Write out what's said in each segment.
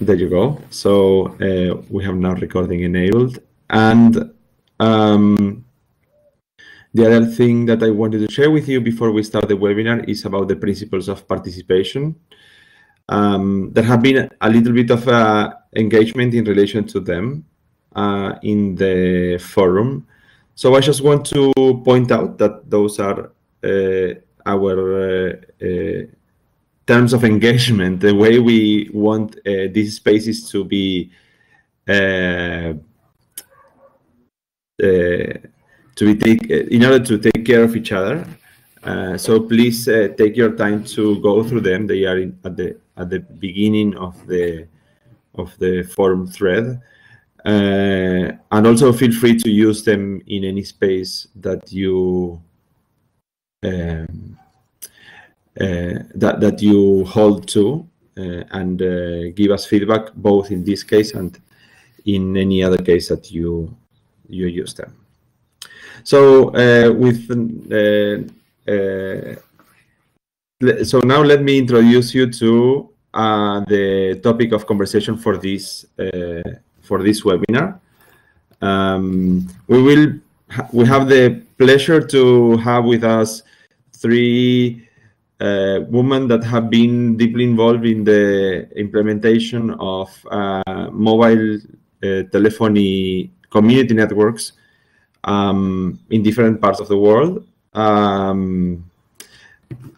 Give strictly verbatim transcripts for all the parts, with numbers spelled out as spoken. There you go. So uh, we have now recording enabled. And um, the other thing that I wanted to share with you before we start the webinar is about the principles of participation. Um, there have been a little bit of uh, engagement in relation to them uh, in the forum. So I just want to point out that those are uh, our uh, uh, terms of engagement, the way we want uh, these spaces to be uh, uh, to be take, in order to take care of each other. Uh, so please uh, take your time to go through them. They are in, at the at the beginning of the of the forum thread, uh, and also feel free to use them in any space that you. Um, Uh, that, that you hold to, uh, and uh, give us feedback both in this case and in any other case that you you use them. So uh, with uh, uh, so now let me introduce you to uh, the topic of conversation for this uh, for this webinar. Um, we will ha we have the pleasure to have with us three Uh, women that have been deeply involved in the implementation of uh, mobile uh, telephony community networks um, in different parts of the world. Um,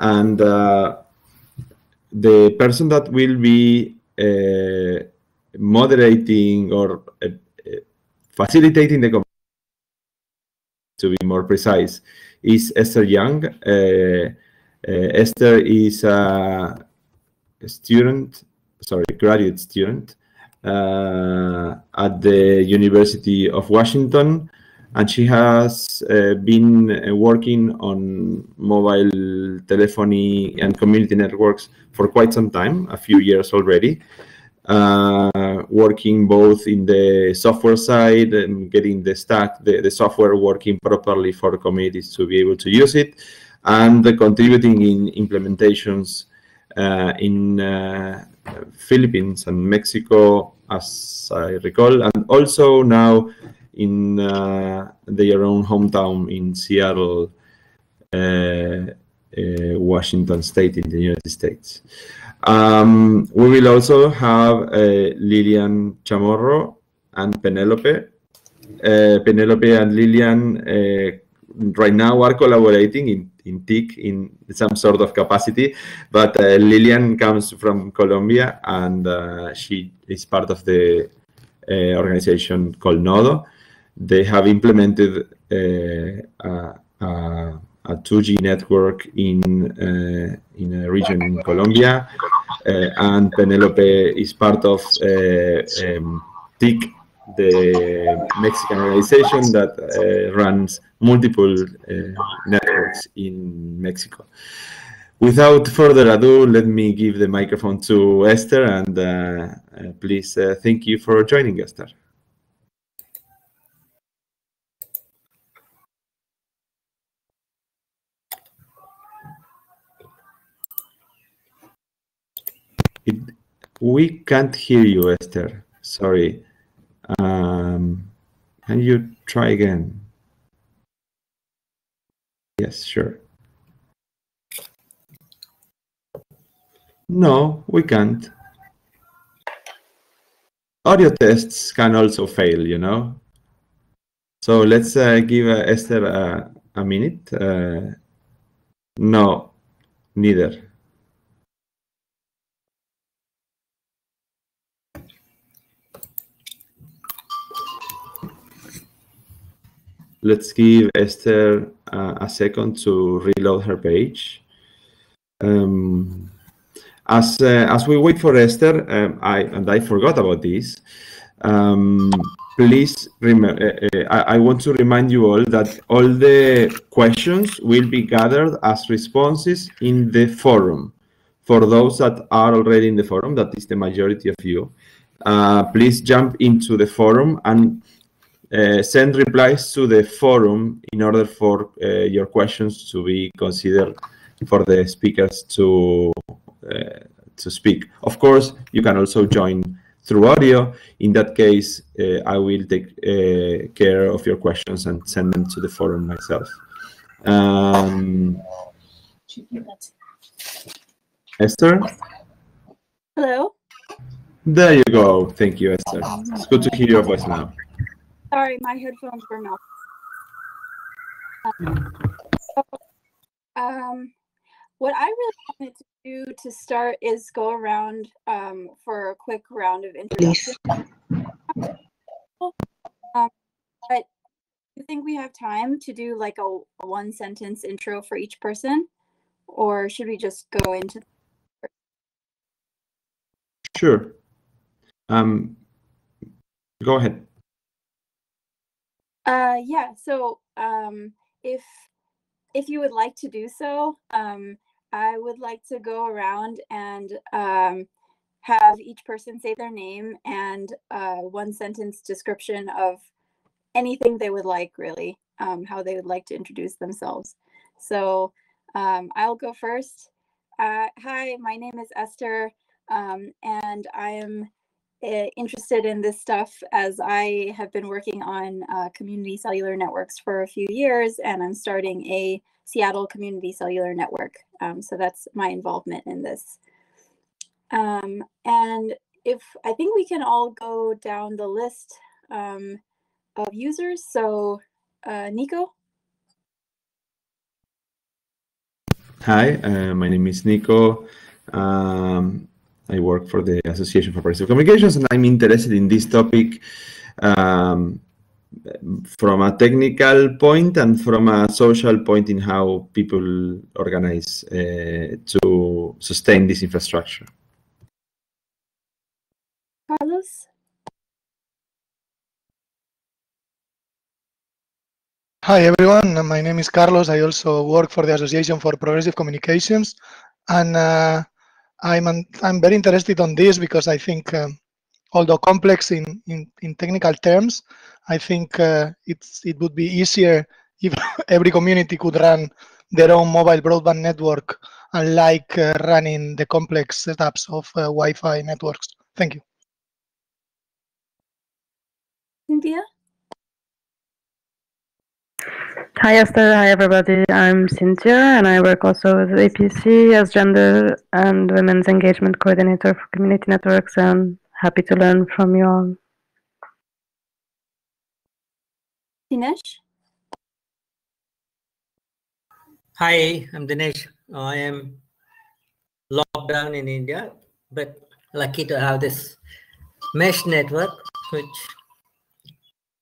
and uh, the person that will be uh, moderating or uh, facilitating the conversation, to be more precise, is Esther Young. Uh, Uh, Esther is a student, sorry, graduate student uh, at the University of Washington, and she has uh, been working on mobile telephony and community networks for quite some time, a few years already, uh, working both in the software side and getting the stack, the, the software working properly for communities to be able to use it, and uh, contributing in implementations uh, in uh, Philippines and Mexico, as I recall, and also now in uh, their own hometown in Seattle, uh, uh, Washington State in the United States. Um, we will also have uh, Lillian Chamorro and Penelope. Uh, Penelope and Lillian uh, right now are collaborating in in T I C in some sort of capacity, but uh, Lillian comes from Colombia, and uh, she is part of the uh, organization called Nodo. They have implemented uh, a, a, a two G network in uh, in a region in Colombia, uh, and Penelope is part of uh, um, T I C, the Mexican organization that uh, runs multiple uh, networks in Mexico. Without further ado, let me give the microphone to Esther, and uh, uh, please uh, thank you for joining, Esther. It, we can't hear you, Esther, sorry. Um, can you try again? Yes, sure. No, we can't. Audio tests can also fail, you know. So let's uh, give uh, Esther uh, a minute. Uh, no, neither. Let's give Esther uh, a second to reload her page. Um, as uh, as we wait for Esther, um, I and I forgot about this. Um, please, remember, uh, I, I want to remind you all that all the questions will be gathered as responses in the forum. For those that are already in the forum, that is the majority of you, uh, please jump into the forum and Uh, send replies to the forum in order for uh, your questions to be considered for the speakers to uh, to speak. Of course, you can also join through audio. In that case, uh, I will take uh, care of your questions and send them to the forum myself. Um, Esther? Hello. There you go. Thank you, Esther. It's good to hear your voice now. Sorry, my headphones were not. Um, so, um, what I really wanted to do to start is go around um, for a quick round of introductions. Um, but do you think we have time to do like a, a one sentence intro for each person, or should we just go into? Sure. Um, go ahead. Uh, yeah. So um, if if you would like to do so, um, I would like to go around and um, have each person say their name and uh, one sentence description of anything they would like, really, um, how they would like to introduce themselves. So um, I'll go first. Uh, hi, my name is Esther, um, and I am uh, interested in this stuff as I have been working on uh, community cellular networks for a few years, and I'm starting a Seattle community cellular network. Um, so that's my involvement in this. Um, and if I think we can all go down the list um, of users. So uh, Nico. Hi, uh, my name is Nico. Um, I work for the Association for Progressive Communications, and I'm interested in this topic um, from a technical point and from a social point in how people organize uh, to sustain this infrastructure. Carlos? Hi everyone, my name is Carlos. I also work for the Association for Progressive Communications, and uh, I'm, I'm very interested on this because I think um, although complex in, in, in technical terms, I think uh, it's, it would be easier if every community could run their own mobile broadband network, unlike uh, running the complex setups of uh, Wi-Fi networks. Thank you. Cynthia? Hi Esther, hi everybody. I'm Cynthia, and I work also with A P C as Gender and Women's Engagement Coordinator for Community Networks, and happy to learn from you all. Dinesh? Hi, I'm Dinesh. I am locked down in India, but lucky to have this mesh network, which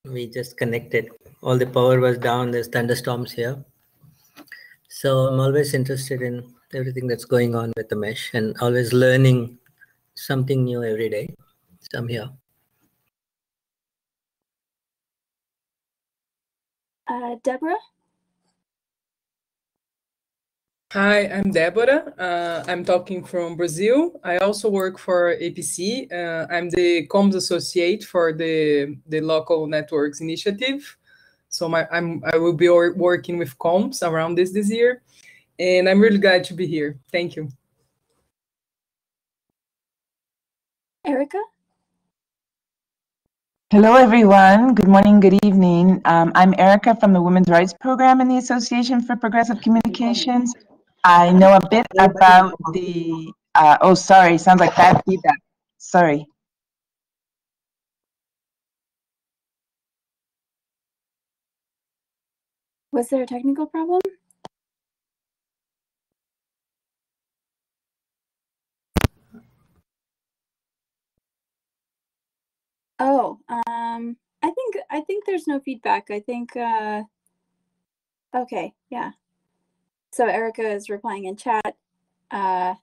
we just connected. All the power was down, there's thunderstorms here. So I'm always interested in everything that's going on with the mesh and always learning something new every day. So I'm here. Uh, Deborah? Hi, I'm Débora. Uh, I'm talking from Brazil. I also work for A P C. Uh, I'm the comms associate for the, the local networks initiative. So my, I'm, I will be working with comms around this this year. And I'm really glad to be here. Thank you. Erica? Hello, everyone. Good morning, good evening. Um, I'm Erica from the Women's Rights Program in the Association for Progressive Communications. I know a bit about the, uh, oh, sorry, sounds like bad feedback. Sorry. Was there a technical problem? Oh, um, I think I think there's no feedback. I think, uh, okay, yeah. So Erica is replying in chat. Uh,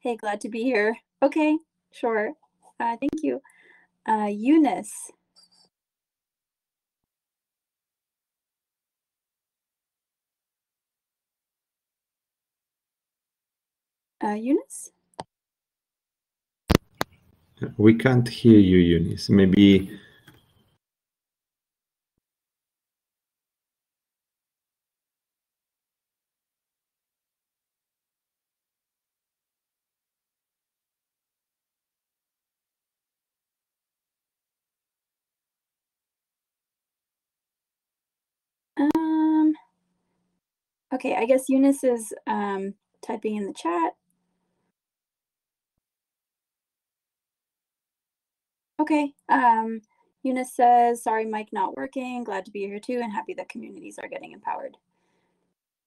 hey, glad to be here. Okay, sure. Uh, thank you. Uh, Eunice. Uh, Eunice? We can't hear you, Eunice. Maybe. Okay, I guess Eunice is um, typing in the chat. Okay, um, Eunice says, sorry, mic not working. Glad to be here too, and happy that communities are getting empowered.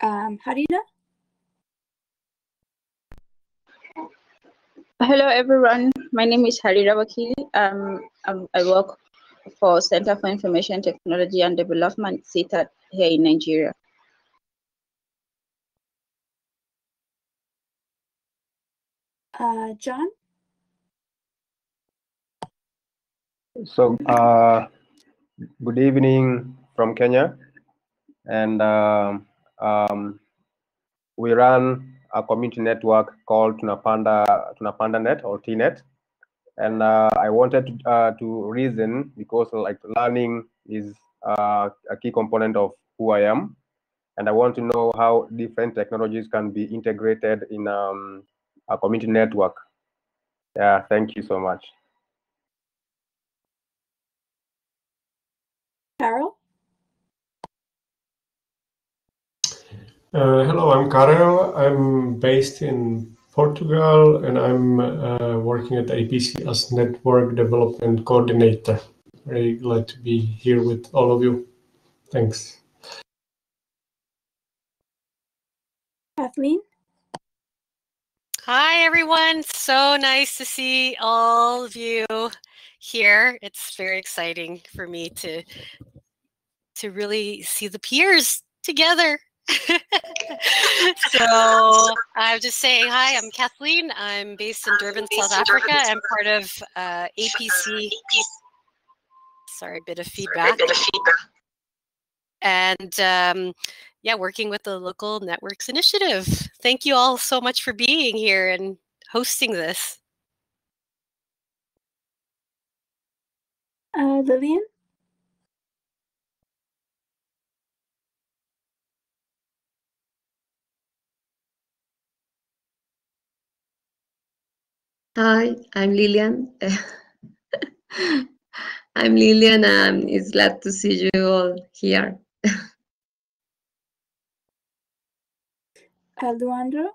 Um, Harina? Hello, everyone. My name is Harina Wakili. Um, um, I work for Center for Information Technology and Development, C T A D, here in Nigeria. Uh, John? So, uh, good evening from Kenya. And uh, um, we run a community network called Tunapanda, Tunapanda Net or T-Net. And uh, I wanted uh, to reason because like learning is uh, a key component of who I am. And I want to know how different technologies can be integrated in um, a community network. Yeah, thank you so much. Carol? Uh, hello, I'm Carol. I'm based in Portugal, and I'm uh, working at A P C as Network Development Coordinator. Very glad to be here with all of you. Thanks. Kathleen? Hi, everyone. So nice to see all of you here. It's very exciting for me to, to really see the peers together. So I'm just saying hi, I'm Kathleen. I'm based in Durban, based South in Africa. Durban. I'm part of uh, A P C. Sorry, a bit of feedback. Sorry, a bit of feedback. And um, yeah, working with the Local Networks Initiative. Thank you all so much for being here and hosting this. Uh, Lillian? Hi, I'm Lillian. I'm Lillian, and it's glad to see you all here. uh, Luandro?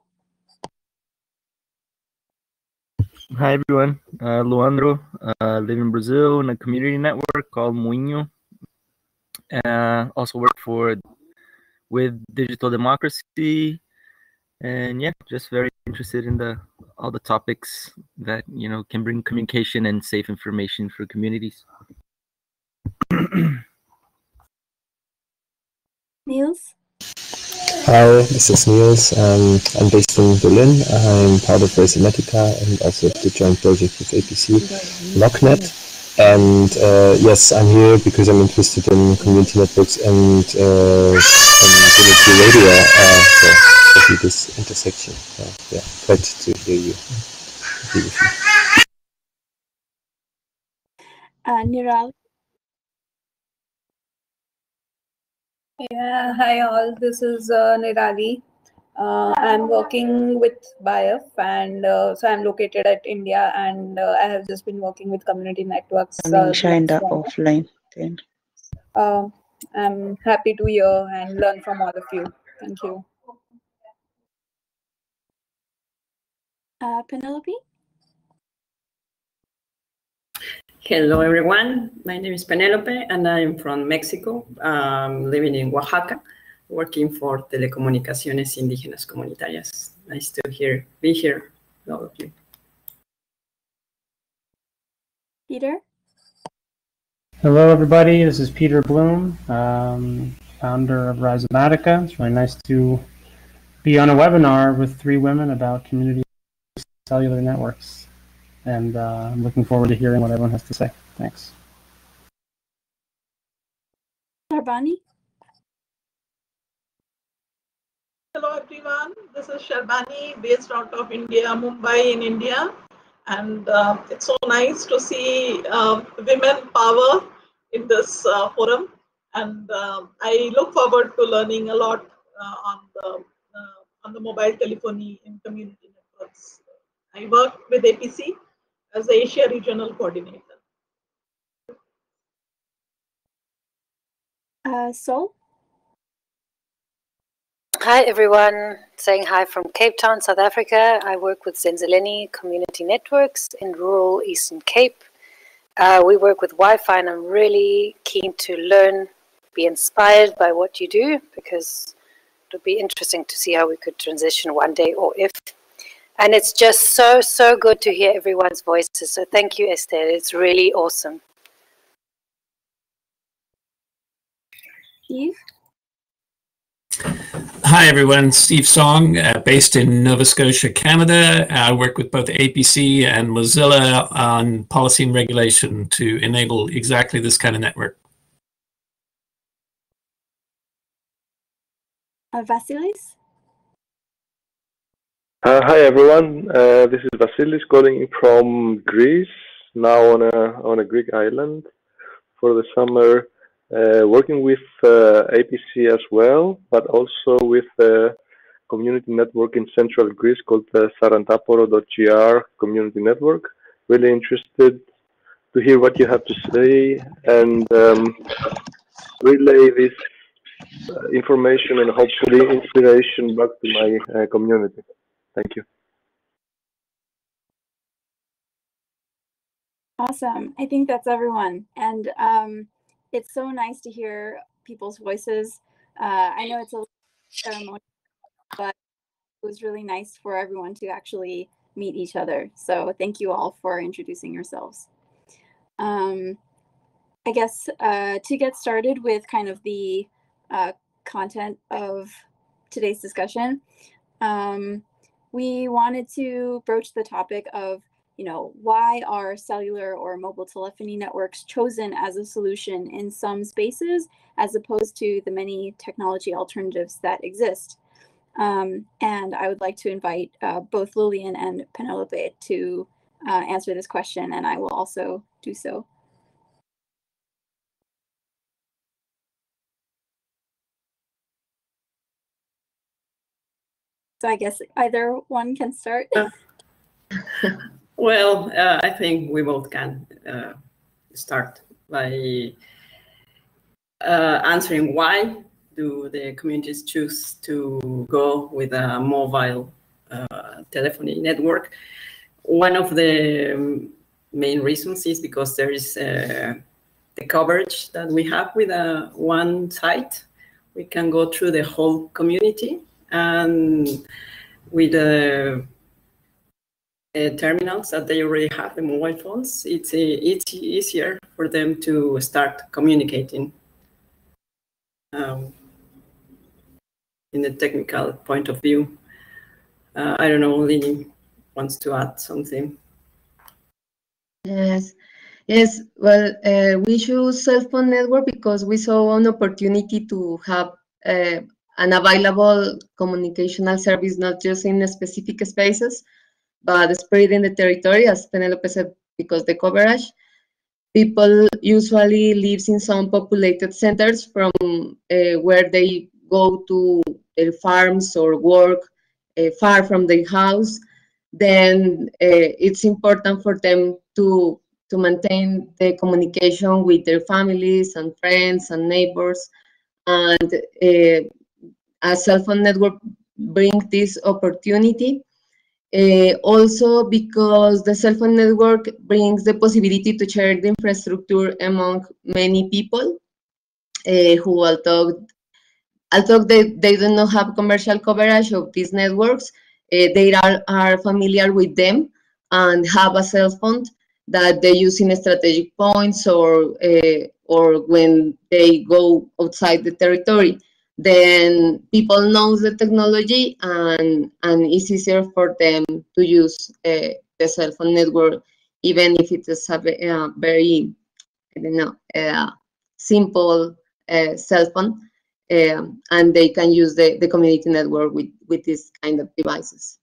Hi, everyone. Uh, Luandro. Uh, live in Brazil in a community network called Moinho. Uh, also work for with Digital Democracy. And yeah, just very interested in the all the topics that, you know, can bring communication and safe information for communities. Niels? Hi, this is Niels. Um, I'm based in Berlin. I'm part of Rhizomatica and also the joint project with A P C, LockNet. And uh, yes, I'm here because I'm interested in community networks and uh, community radio. Uh, so. This intersection. Uh, yeah, glad to hear you. Uh, Niral. Yeah, hi all. This is uh, Nirali. Uh, I'm working with B I F, and uh, so I'm located at India, and uh, I have just been working with community networks. Uh, China offline. Then. Uh, I'm happy to hear and learn from all of you. Thank you. Uh, Penelope? Hello, everyone. My name is Penelope, and I'm from Mexico. I'm living in Oaxaca, working for Telecomunicaciones Indígenas Comunitarias. Nice to hear, be here, all of you. Peter? Hello, everybody. This is Peter Bloom, um, founder of Rhizomatica. It's really nice to be on a webinar with three women about community cellular networks, and uh, I'm looking forward to hearing what everyone has to say. Thanks. Sharbani? Hello everyone, this is Sharbani, based out of India, Mumbai in India, and uh, it's so nice to see uh, women power in this uh, forum, and uh, I look forward to learning a lot uh, on, the, uh, on the mobile telephony in community networks. I work with A P C as the Asia Regional Coordinator. Uh, Sol? Hi everyone, saying hi from Cape Town, South Africa. I work with Zenzeleni Community Networks in rural Eastern Cape. Uh, we work with Wi-Fi, and I'm really keen to learn, be inspired by what you do, because it would be interesting to see how we could transition one day, or if. And it's just so, so good to hear everyone's voices. So thank you, Esther. It's really awesome. Steve? Hi, everyone. Steve Song, uh, based in Nova Scotia, Canada. I work with both A P C and Mozilla on policy and regulation to enable exactly this kind of network. Uh, Vasilis? Uh, hi everyone, uh, this is Vasilis calling from Greece, now on a, on a Greek island for the summer, uh, working with uh, A P C as well, but also with a community network in central Greece called uh, sarantaporo dot g r community network. Really interested to hear what you have to say and um, relay this uh, information and hopefully inspiration back to my uh, community. Thank you. Awesome. I think that's everyone. And um, it's so nice to hear people's voices. Uh, I know it's a little ceremonial, but it was really nice for everyone to actually meet each other. So thank you all for introducing yourselves. Um, I guess uh, to get started with kind of the uh, content of today's discussion, um, we wanted to broach the topic of, you know, why are cellular or mobile telephony networks chosen as a solution in some spaces, as opposed to the many technology alternatives that exist? Um, and I would like to invite uh, both Lillian and Penelope to uh, answer this question, and I will also do so. So I guess either one can start. Uh, well, uh, I think we both can uh, start by uh, answering why do the communities choose to go with a mobile uh, telephony network. One of the main reasons is because there is uh, the coverage that we have with uh, one site. We can go through the whole community. And with the uh, uh, terminals that they already have, the mobile phones, it's, uh, it's easier for them to start communicating um, in the technical point of view. Uh, I don't know, Lily wants to add something. Yes. Yes, well, uh, we choose cell phone network because we saw an opportunity to have uh, an available communicational service, not just in specific spaces, but spread in the territory, as Penelope said, because the coverage. People usually live in some populated centers from uh, where they go to their farms or work uh, far from their house. Then uh, it's important for them to, to maintain the communication with their families and friends and neighbors. And uh, a cell phone network brings this opportunity, uh, also because the cell phone network brings the possibility to share the infrastructure among many people uh, who, although, although they, they do not have commercial coverage of these networks, uh, they are, are familiar with them and have a cell phone that they use in strategic points or, uh, or when they go outside the territory. Then people know the technology and, and it's easier for them to use uh, the cell phone network, even if it is a uh, very, I don't know, uh, simple uh, cell phone, um, and they can use the, the community network with, with this kind of devices.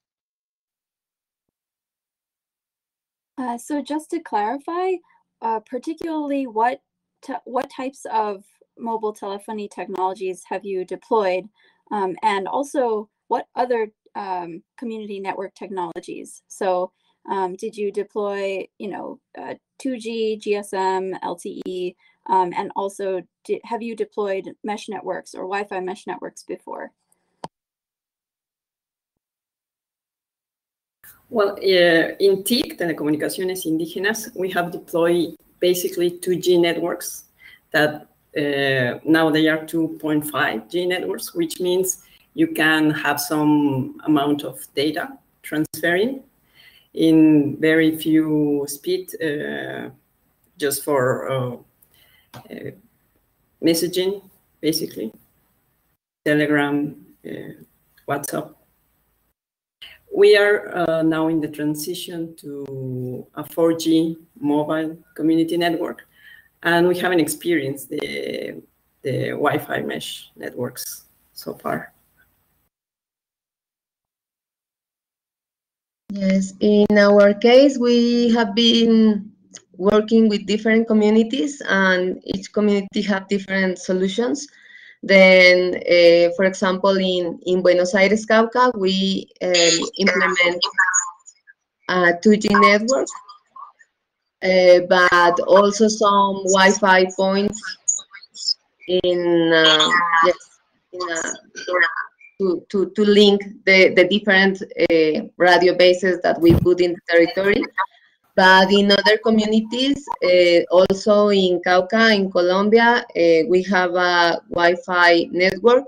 Uh, so just to clarify, uh, particularly what, what types of mobile telephony technologies have you deployed, um, and also what other um, community network technologies? So um, did you deploy, you know, uh, two G, G S M, L T E, um, and also did, have you deployed mesh networks or Wi-Fi mesh networks before? Well, uh, in T I C, Telecomunicaciones Indígenas, we have deployed basically two G networks that uh, now they are two point five G networks, which means you can have some amount of data transferring in very few speed, uh, just for uh, uh, messaging, basically, Telegram, uh, WhatsApp. We are uh, now in the transition to a four G mobile community network, and we haven't experienced the, the Wi-Fi mesh networks so far. Yes, in our case, we have been working with different communities, and each community have different solutions. Then, uh, for example, in, in Buenos Aires, Cauca, we um, implement a two G network, uh, but also some Wi-Fi points in, uh, yes, in a, to, to, to link the, the different uh, radio bases that we put in the territory. But in other communities, uh, also in Cauca, in Colombia, uh, we have a Wi-Fi network.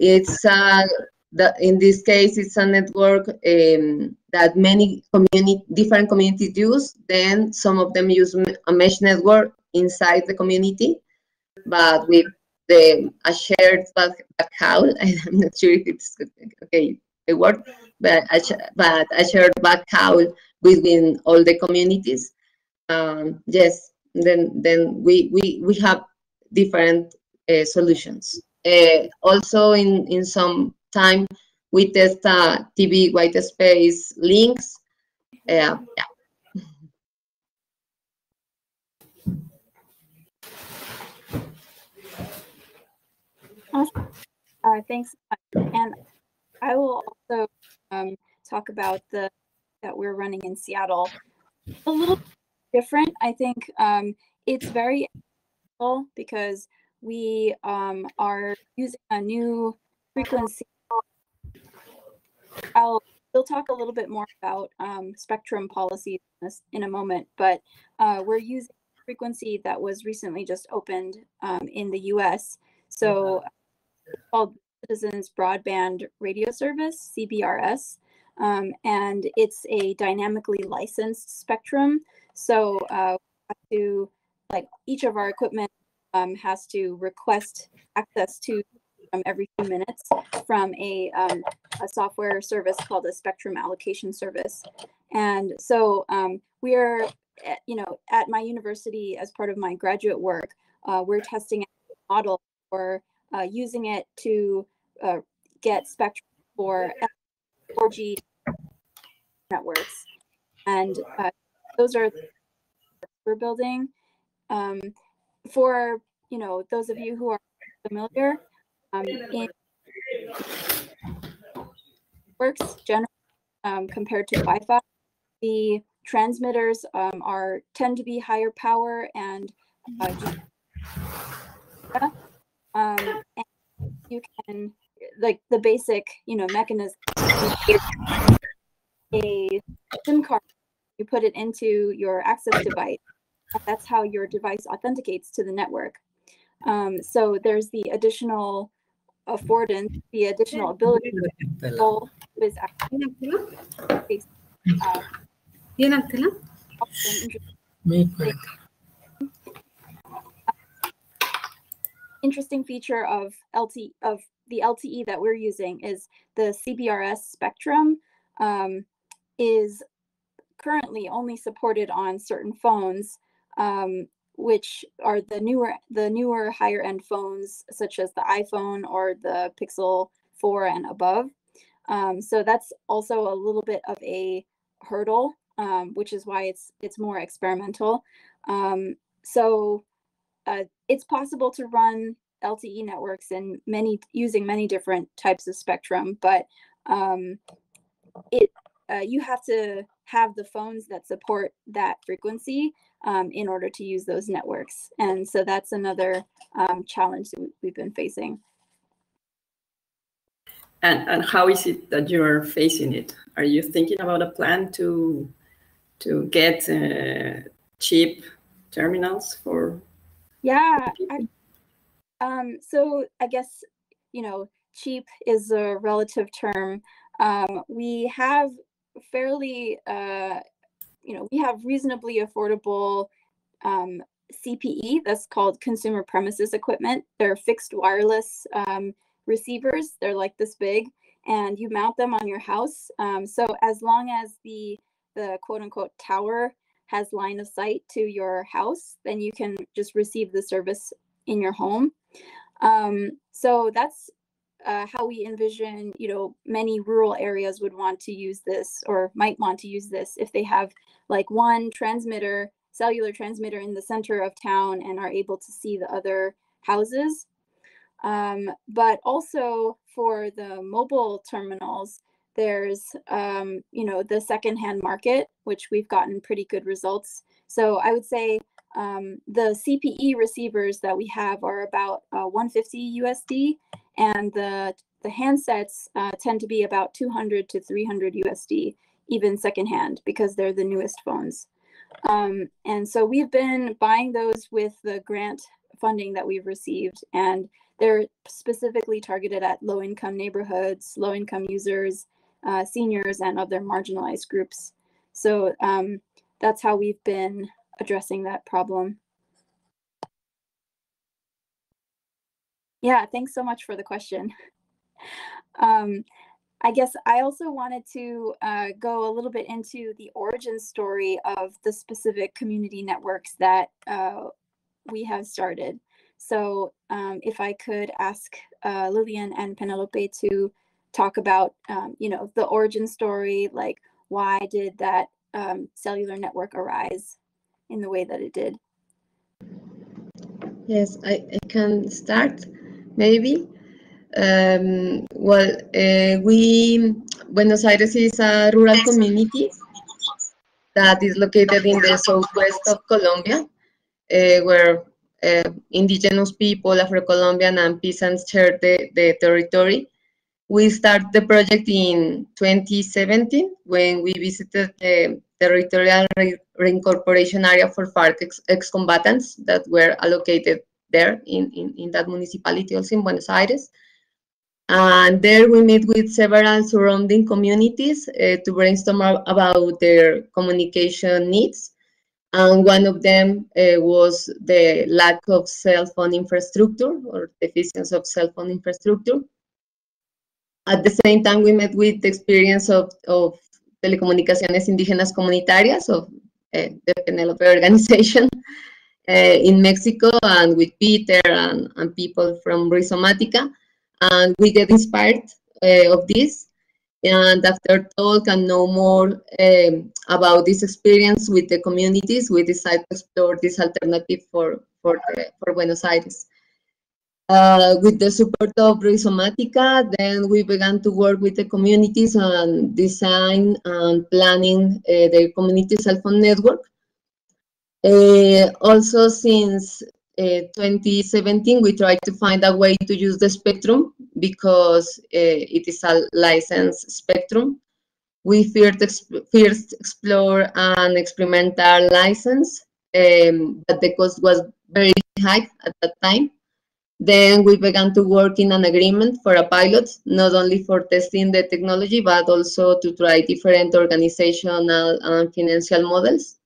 It's uh, the, in this case, it's a network um, that many community, different communities use. Then some of them use a mesh network inside the community, but with the, a shared backhaul. I'm not sure if it's okay the word, but a, but a shared backhaul within all the communities. Um, yes, then then we we we have different uh, solutions. Uh, also, in in some time, we test uh, T V white space links. Uh, yeah. Uh, thanks, and I will also um, talk about the. That we're running in Seattle, a little different. I think um, it's very helpful because we um, are using a new frequency. I'll we'll talk a little bit more about um, spectrum policies in a moment, but uh, we're using a frequency that was recently just opened um, in the U S So it's called Citizens Broadband Radio Service, C B R S. Um, and it's a dynamically licensed spectrum. So uh, we have to, like, each of our equipment um, has to request access to um, every few minutes from a, um, a software service called a spectrum allocation service. And so um, we are, you know, at my university as part of my graduate work, uh, we're testing a model for uh, using it to uh, get spectrum for four G networks, and uh, those are we're building. Um, for you know those of you who are familiar, um, in networks generally um, compared to Wi-Fi, the transmitters um, are tend to be higher power and, uh, um, and you can like the basic you know mechanism. A SIM card, you put it into your access device. That's how your device authenticates to the network. Um, so there's the additional affordance, the additional ability to control with access. Interesting feature of L T E of the L T E that we're using is the C B R S spectrum um, is currently only supported on certain phones, um, which are the newer, the newer higher end phones, such as the iPhone or the Pixel four and above. Um, so that's also a little bit of a hurdle, um, which is why it's it's more experimental. Um, so uh, it's possible to run L T E networks and many using many different types of spectrum, but um, it uh, you have to have the phones that support that frequency um, in order to use those networks, and so that's another um, challenge that we've been facing. And, and how is it that you're facing it? Are you thinking about a plan to to get uh, cheap terminals for? Yeah. I, um, so I guess, you know, cheap is a relative term. Um, we have fairly, uh, you know, we have reasonably affordable um, C P E, that's called consumer premises equipment. They're fixed wireless um, receivers. They're like this big, and you mount them on your house. Um, so as long as the, the quote unquote tower has line of sight to your house, then you can just receive the service in your home. Um, so that's uh, how we envision, you know, many rural areas would want to use this, or might want to use this if they have like one transmitter, cellular transmitter in the center of town and are able to see the other houses. Um, but also for the mobile terminals, there's, um, you know, the secondhand market, which we've gotten pretty good results. So I would say um, the C P E receivers that we have are about uh, one hundred fifty U S D, and the, the handsets uh, tend to be about two hundred to three hundred U S D, even secondhand, because they're the newest phones. Um, and so we've been buying those with the grant funding that we've received, and they're specifically targeted at low-income neighborhoods, low-income users, uh, seniors, and other marginalized groups. So um, that's how we've been addressing that problem. Yeah, thanks so much for the question. um, I guess I also wanted to uh, go a little bit into the origin story of the specific community networks that uh, we have started. So um, if I could ask uh, Lillian and Penelope to talk about, um, you know, the origin story, like why did that um, cellular network arise in the way that it did? Yes, I, I can start, maybe. Um, well, uh, we, Buenos Aires is a rural community that is located in the southwest of Colombia, uh, where uh, indigenous people, Afro-Colombian and peasants share the, the territory. We started the project in twenty seventeen when we visited the territorial re reincorporation area for FARC ex ex-combatants that were allocated there in, in, in that municipality, also in Buenos Aires. And there we meet with several surrounding communities uh, to brainstorm about their communication needs. And one of them uh, was the lack of cell phone infrastructure, or deficiency of cell phone infrastructure. At the same time, we met with the experience of, of Telecomunicaciones Indígenas Comunitarias, of uh, the Penelope organization uh, in Mexico, and with Peter and, and people from Rhizomatica. And we get inspired uh, of this, and after talk and know more um, about this experience with the communities, we decide to explore this alternative for, for, uh, for Buenos Aires. Uh, with the support of Rhizomatica, then we began to work with the communities on design and planning uh, the community cell phone network. Uh, also, since Uh, twenty seventeen, we tried to find a way to use the spectrum because uh, it is a licensed spectrum. We first, exp first explored an experimental license, um, but the cost was very high at that time. Then we began to work in an agreement for a pilot, not only for testing the technology, but also to try different organizational and financial models.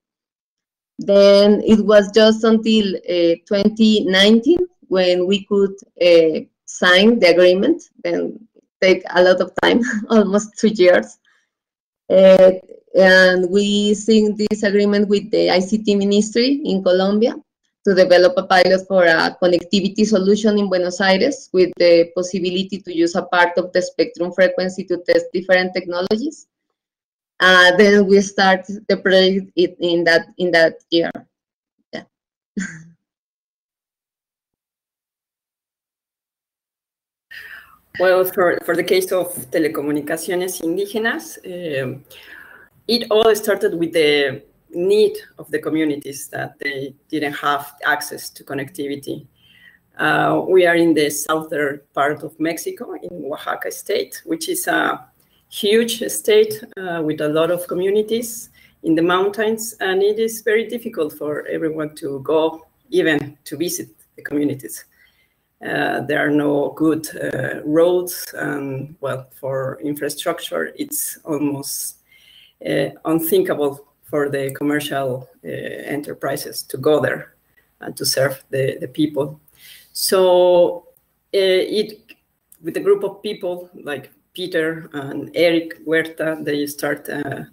Then it was just until uh, twenty nineteen when we could uh, sign the agreement. Then take a lot of time, almost two years. Uh, and we signed this agreement with the I C T Ministry in Colombia to develop a pilot for a connectivity solution in Buenos Aires with the possibility to use a part of the spectrum frequency to test different technologies. Uh, then we start the project in that in that year. Yeah. Well, for for the case of Telecomunicaciones Indígenas, um, it all started with the need of the communities that they didn't have access to connectivity, Uh, we are in the southern part of Mexico, in Oaxaca state, which is a huge state uh, with a lot of communities in the mountains, and it is very difficult for everyone to go, even to visit the communities. Uh, there are no good uh, roads, and well, for infrastructure, it's almost uh, unthinkable for the commercial uh, enterprises to go there and to serve the, the people. So uh, it, with a group of people like Peter and Eric Huerta, they start uh,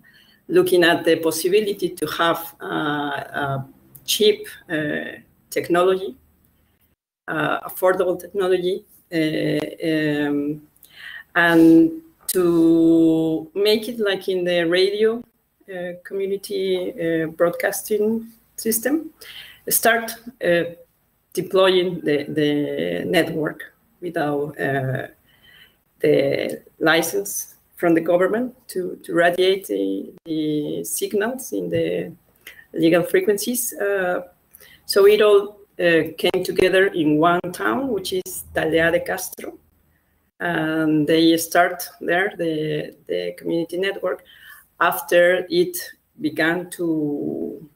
looking at the possibility to have uh, a cheap uh, technology, uh, affordable technology, uh, um, and to make it like in the radio uh, community uh, broadcasting system, start uh, deploying the, the network without uh, the license from the government to, to radiate the, the signals in the legal frequencies. Uh, so it all uh, came together in one town, which is Talea de Castro. And they start there, the, the community network, after it began to,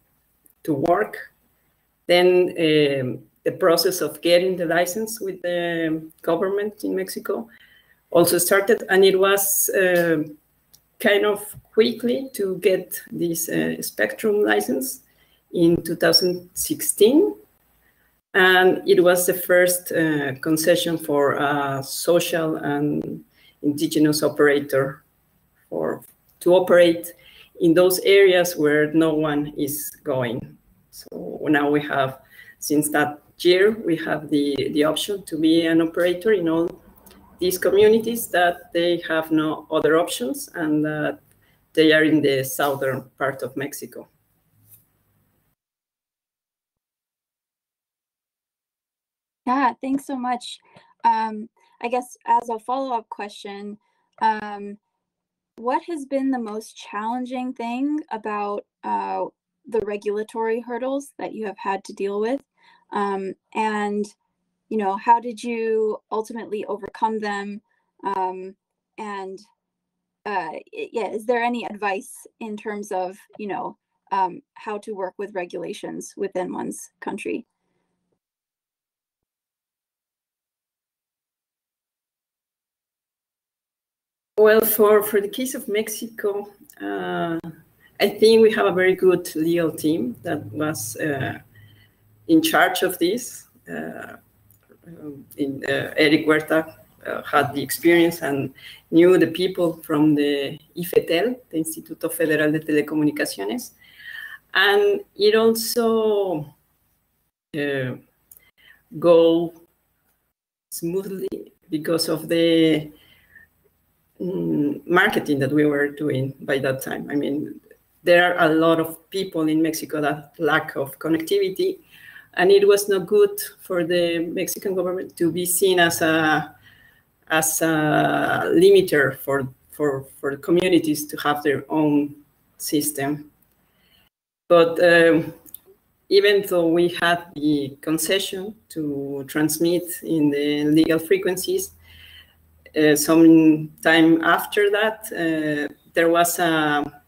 to work. Then um, the process of getting the license with the government in Mexico also started, and it was uh, kind of quickly to get this uh, spectrum license in two thousand sixteen. And it was the first uh, concession for a social and indigenous operator for, to operate in those areas where no one is going. So now we have, since that year, we have the, the option to be an operator in all these communities that they have no other options, and that they are in the southern part of Mexico. Yeah, thanks so much. Um, I guess as a follow-up question, um, what has been the most challenging thing about uh, the regulatory hurdles that you have had to deal with? Um, and, you know, how did you ultimately overcome them? Um, and uh, yeah, is there any advice in terms of, you know, um, how to work with regulations within one's country? Well, for, for the case of Mexico, uh, I think we have a very good legal team that was uh, in charge of this. Uh, in, uh, Eric Huerta uh, had the experience and knew the people from the IFETEL, the Instituto Federal de Telecomunicaciones. And it also uh, go smoothly because of the um, marketing that we were doing by that time. I mean, there are a lot of people in Mexico that lack of connectivity, and it was not good for the Mexican government to be seen as a as a limiter for for for communities to have their own system. But um, even though we had the concession to transmit in the legal frequencies, uh, some time after that, uh, there was a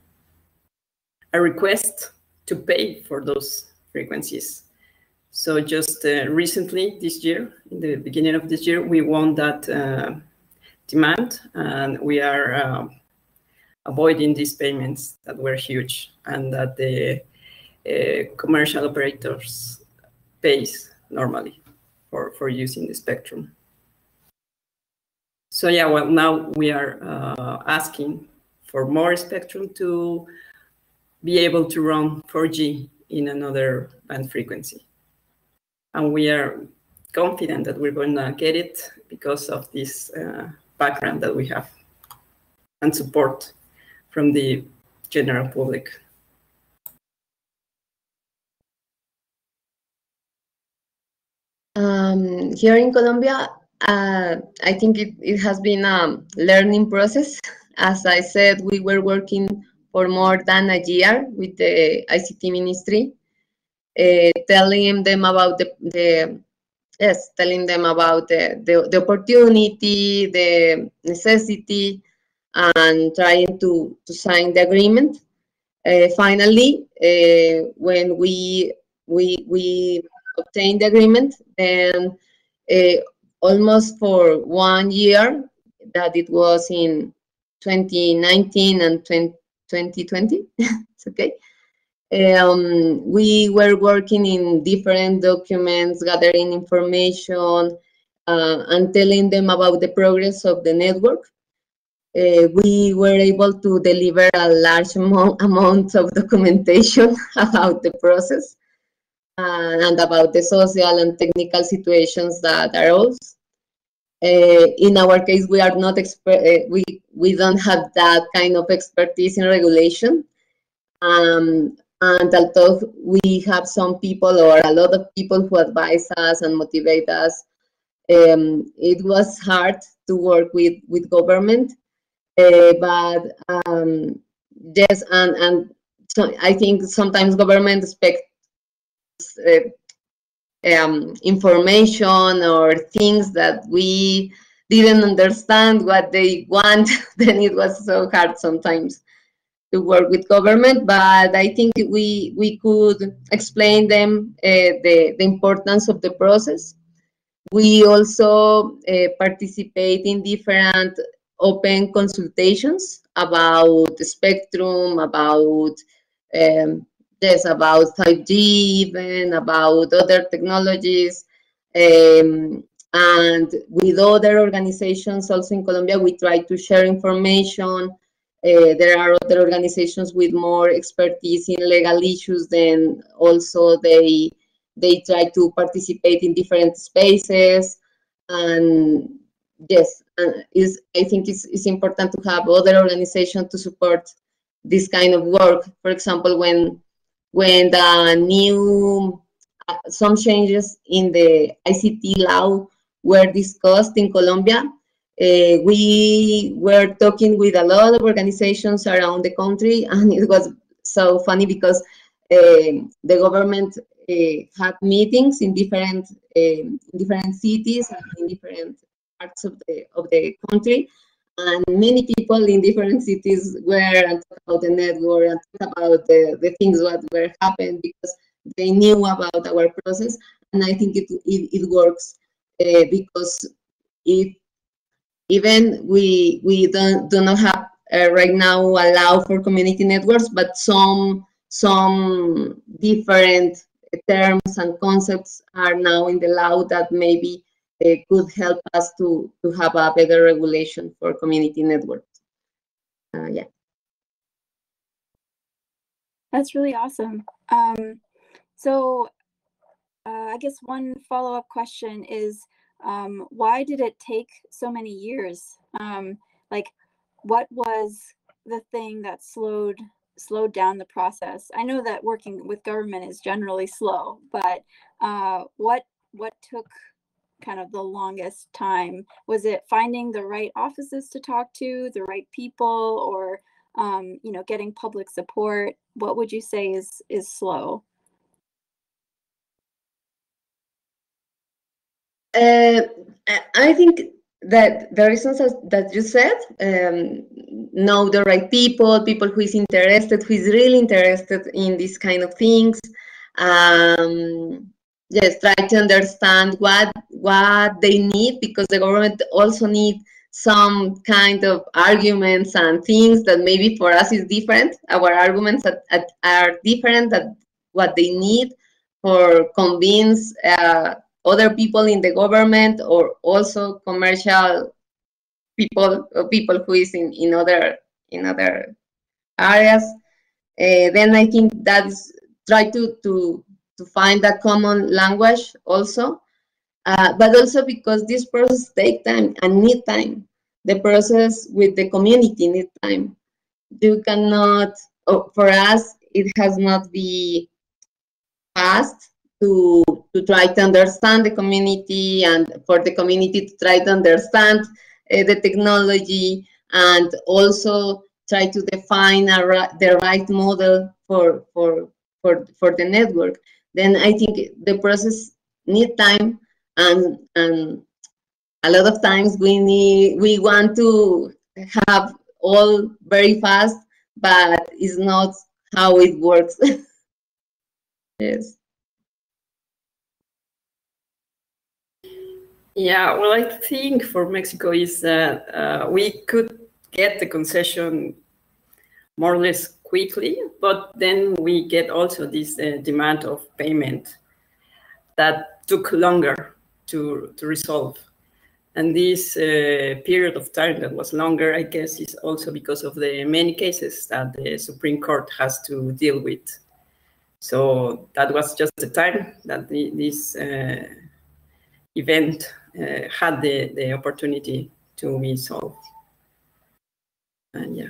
a request to pay for those frequencies. So just uh, recently, this year, in the beginning of this year, we won that uh, demand, and we are uh, avoiding these payments that were huge and that the uh, commercial operators pays normally for, for using the spectrum. So yeah, well, now we are uh, asking for more spectrum to be able to run four G in another band frequency. And we are confident that we're going to get it because of this uh, background that we have and support from the general public. Um, here in Colombia, uh, I think it, it has been a learning process. As I said, we were working for more than a year with the I C T ministry, uh, telling them about the, the yes, telling them about the, the, the opportunity, the necessity, and trying to, to sign the agreement. Uh, finally, uh, when we, we, we obtained the agreement, then uh, almost for one year, that it was in twenty nineteen and twenty twenty, it's okay. Um, we were working in different documents, gathering information, uh, and telling them about the progress of the network. Uh, we were able to deliver a large amount, amount of documentation about the process uh, and about the social and technical situations that arose. Uh, in our case, we are not expert, uh, we, we don't have that kind of expertise in regulation. Um, and although we have some people or a lot of people who advise us and motivate us, um, it was hard to work with, with government. Uh, but um, yes, and, and so I think sometimes government expects uh, um, information or things that we didn't understand what they want, then it was so hard sometimes to work with government. But I think we, we could explain them uh, the, the importance of the process. We also uh, participate in different open consultations about the spectrum, about um, this, about five G, even about other technologies, um, and with other organizations also in Colombia. We try to share information. Uh, there are other organizations with more expertise in legal issues. Then also they they try to participate in different spaces, and yes. And is, I think it's, it's important to have other organizations to support this kind of work. For example, when when the new uh, some changes in the I C T law were discussed in Colombia, uh, we were talking with a lot of organizations around the country, and it was so funny because uh, the government uh, had meetings in different uh, different cities and in different parts of the of the country, and many people in different cities were and talk about the network and talk about the, the things that were happening because they knew about our process. And I think it it, it works uh, because if even we we don't do not have uh, right now allow for community networks, but some some different terms and concepts are now in the law that maybe it could help us to, to have a better regulation for community networks. Uh, yeah. That's really awesome. Um, so uh, I guess one follow-up question is, um, why did it take so many years? Um, like, what was the thing that slowed slowed down the process? I know that working with government is generally slow, but uh, what what took kind of the longest time? Was it finding the right offices to talk to, the right people, or um, you know, getting public support? What would you say is is slow? Uh, I think that the reasons that you said, um, know the right people, people who is interested, who is really interested in these kind of things. Um, Yes, try to understand what what they need, because the government also needs some kind of arguments and things that maybe for us is different. Our arguments at, at, are different than what they need for convince uh, other people in the government, or also commercial people, or people who is in, in other in other areas. Uh, then I think that's try to to. to find a common language also, uh, but also because this process takes time and need time. The process with the community needs time. You cannot, oh, for us, it has not been fast to, to try to understand the community and for the community to try to understand uh, the technology, and also try to define a, the right model for, for, for, for the network. Then I think the process needs time, and and a lot of times we need we want to have all very fast, but it's not how it works. Yes. Yeah, well, I think for Mexico is that uh, we could get the concession more or less quickly, but then we get also this uh, demand of payment that took longer to, to resolve. And this uh, period of time that was longer, I guess, is also because of the many cases that the Supreme Court has to deal with. So that was just the time that the, this uh, event uh, had the, the opportunity to be solved. And yeah.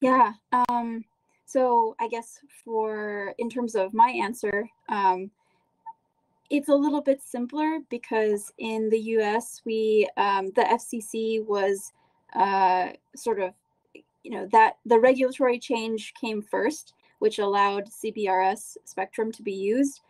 Yeah. Um, so I guess for, in terms of my answer, um, it's a little bit simpler because in the U S, we, um, the F C C was uh, sort of, you know, that the regulatory change came first, which allowed C B R S spectrum to be used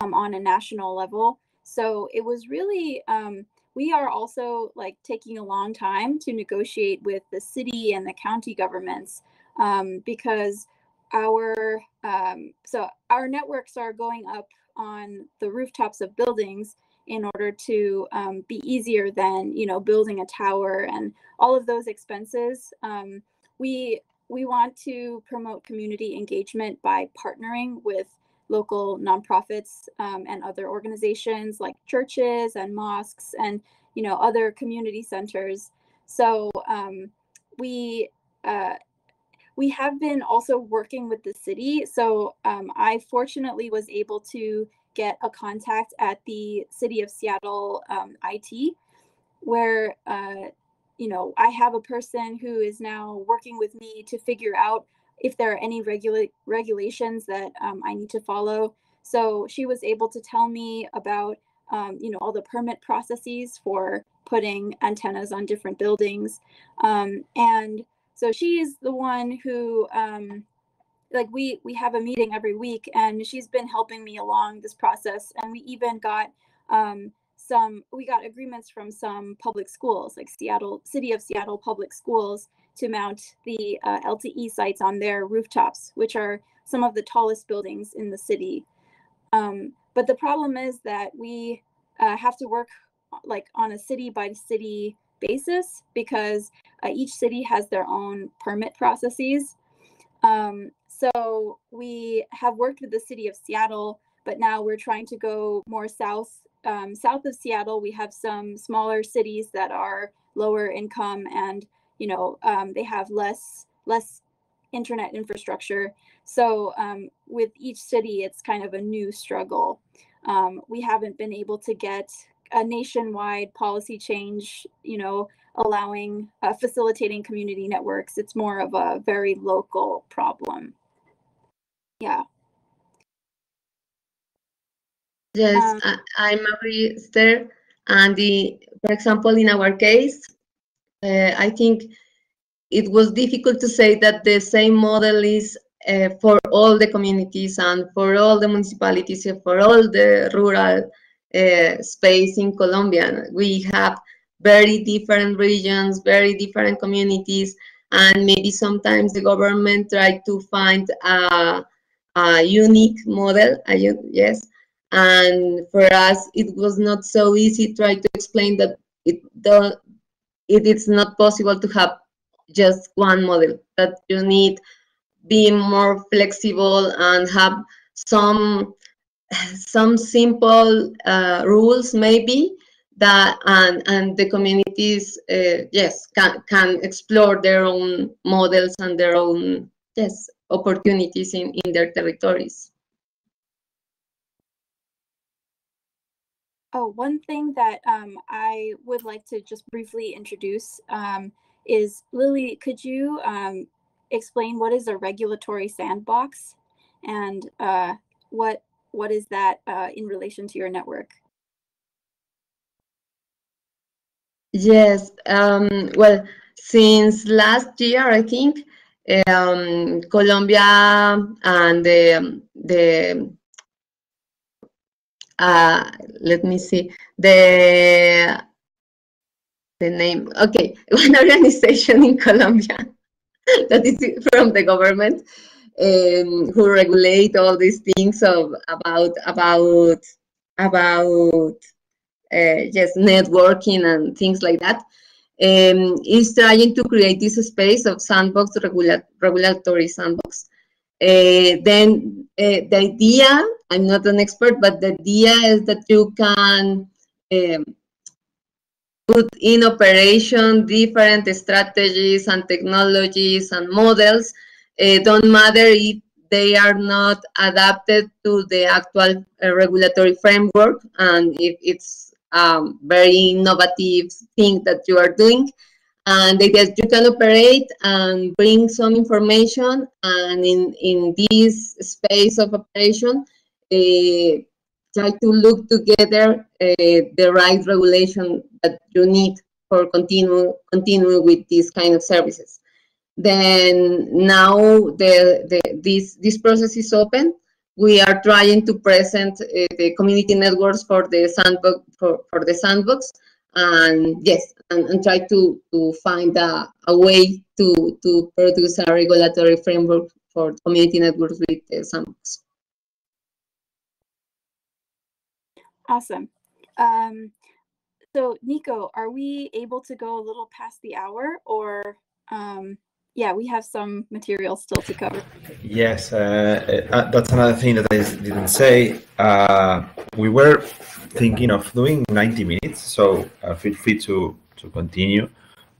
um, on a national level. So it was really, um, we are also like taking a long time to negotiate with the city and the county governments um, because our, um, so our networks are going up on the rooftops of buildings in order to um, be easier than, you know, building a tower and all of those expenses. Um, we we want to promote community engagement by partnering with local nonprofits um, and other organizations like churches and mosques and, you know, other community centers. So um, we uh, we have been also working with the city. So um, I fortunately was able to get a contact at the City of Seattle um, I T, where, uh, you know, I have a person who is now working with me to figure out if there are any regula regulations that um, I need to follow. So she was able to tell me about, um, you know, all the permit processes for putting antennas on different buildings. Um, and so she is the one who, um, like we, we have a meeting every week and she's been helping me along this process. And we even got um, some, we got agreements from some public schools, like Seattle, City of Seattle Public Schools, to mount the uh, L T E sites on their rooftops, which are some of the tallest buildings in the city. Um, but the problem is that we uh, have to work like on a city by city basis because uh, each city has their own permit processes. Um, so we have worked with the City of Seattle, but now we're trying to go more south. Um, south of Seattle, we have some smaller cities that are lower income and, you know, um, they have less less internet infrastructure. So um, with each city, it's kind of a new struggle. Um, we haven't been able to get a nationwide policy change, you know, allowing, uh, facilitating community networks. It's more of a very local problem. Yeah. Yes, um, I agree, Esther. And the, for example, in our case, Uh, I think it was difficult to say that the same model is uh, for all the communities and for all the municipalities and for all the rural uh, space in Colombia. We have very different regions, very different communities, and maybe sometimes the government tried to find a, a unique model, a, yes. And for us, it was not so easy trying to explain that it don't, it is not possible to have just one model, that you need be more flexible and have some some simple uh, rules maybe that and and the communities uh, yes can can explore their own models and their own yes opportunities in in their territories. Oh, one thing that um, I would like to just briefly introduce um, is, Lily, could you um, explain what is a regulatory sandbox and uh, what what is that uh, in relation to your network? Yes, um, well, since last year, I think, um, Colombia and the, the uh, let me see the the name. Okay, one organization in Colombia that is from the government um, who regulate all these things of about about about uh, just networking and things like that. Um, is trying to create this space of sandbox, regula regulatory sandbox. Uh, then uh, the idea, I'm not an expert, but the idea is that you can um, put in operation different strategies and technologies and models. It uh, don't matter if they are not adapted to the actual uh, regulatory framework, and if it's Um, very innovative thing that you are doing, and I guess you can operate and bring some information, and in in this space of operation uh, try to look together uh, the right regulation that you need for continue continue with these kind of services. Then now the, the this this process is open. We are trying to present uh, the community networks for the sandbox, for, for the sandbox, and yes, and, and try to to find a, a way to to produce a regulatory framework for community networks with the sandbox. Awesome. Um, so, Nico, are we able to go a little past the hour, or? Um... Yeah, we have some material still to cover. Yes, uh, that's another thing that I didn't say. Uh, we were thinking of doing ninety minutes, so uh, feel free to, to continue.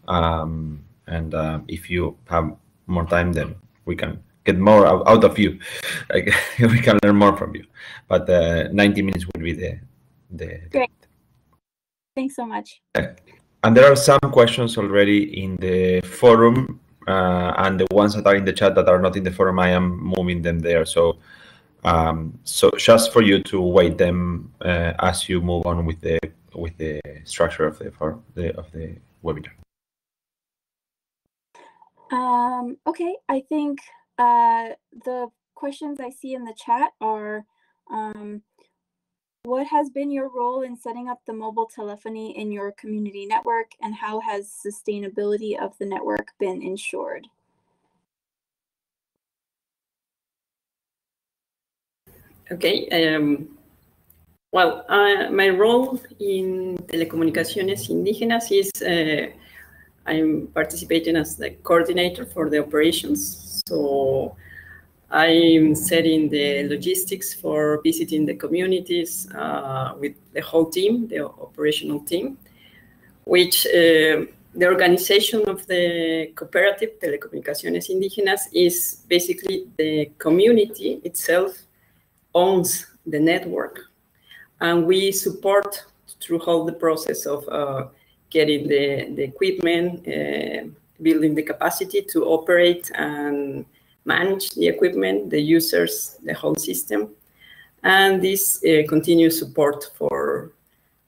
Um, and uh, if you have more time, then we can get more out, out of you. Like, we can learn more from you. But uh, ninety minutes will be the... the Great. Thanks so much. And there are some questions already in the forum. Uh, and the ones that are in the chat that are not in the forum, I am moving them there. So, um, so just for you to weight them uh, as you move on with the with the structure of the forum, the, of the webinar. Um, okay, I think uh, the questions I see in the chat are: um, what has been your role in setting up the mobile telephony in your community network, and how has sustainability of the network been ensured? Okay. Um, well, uh, my role in Telecomunicaciones Indígenas is uh, I'm participating as the coordinator for the operations. So I'm setting the logistics for visiting the communities uh, with the whole team, the operational team, which uh, the organization of the cooperative Telecomunicaciones Indígenas is basically the community itself owns the network. And we support through all the process of uh, getting the, the equipment, uh, building the capacity to operate and manage the equipment, the users, the whole system, and this uh, continuous support for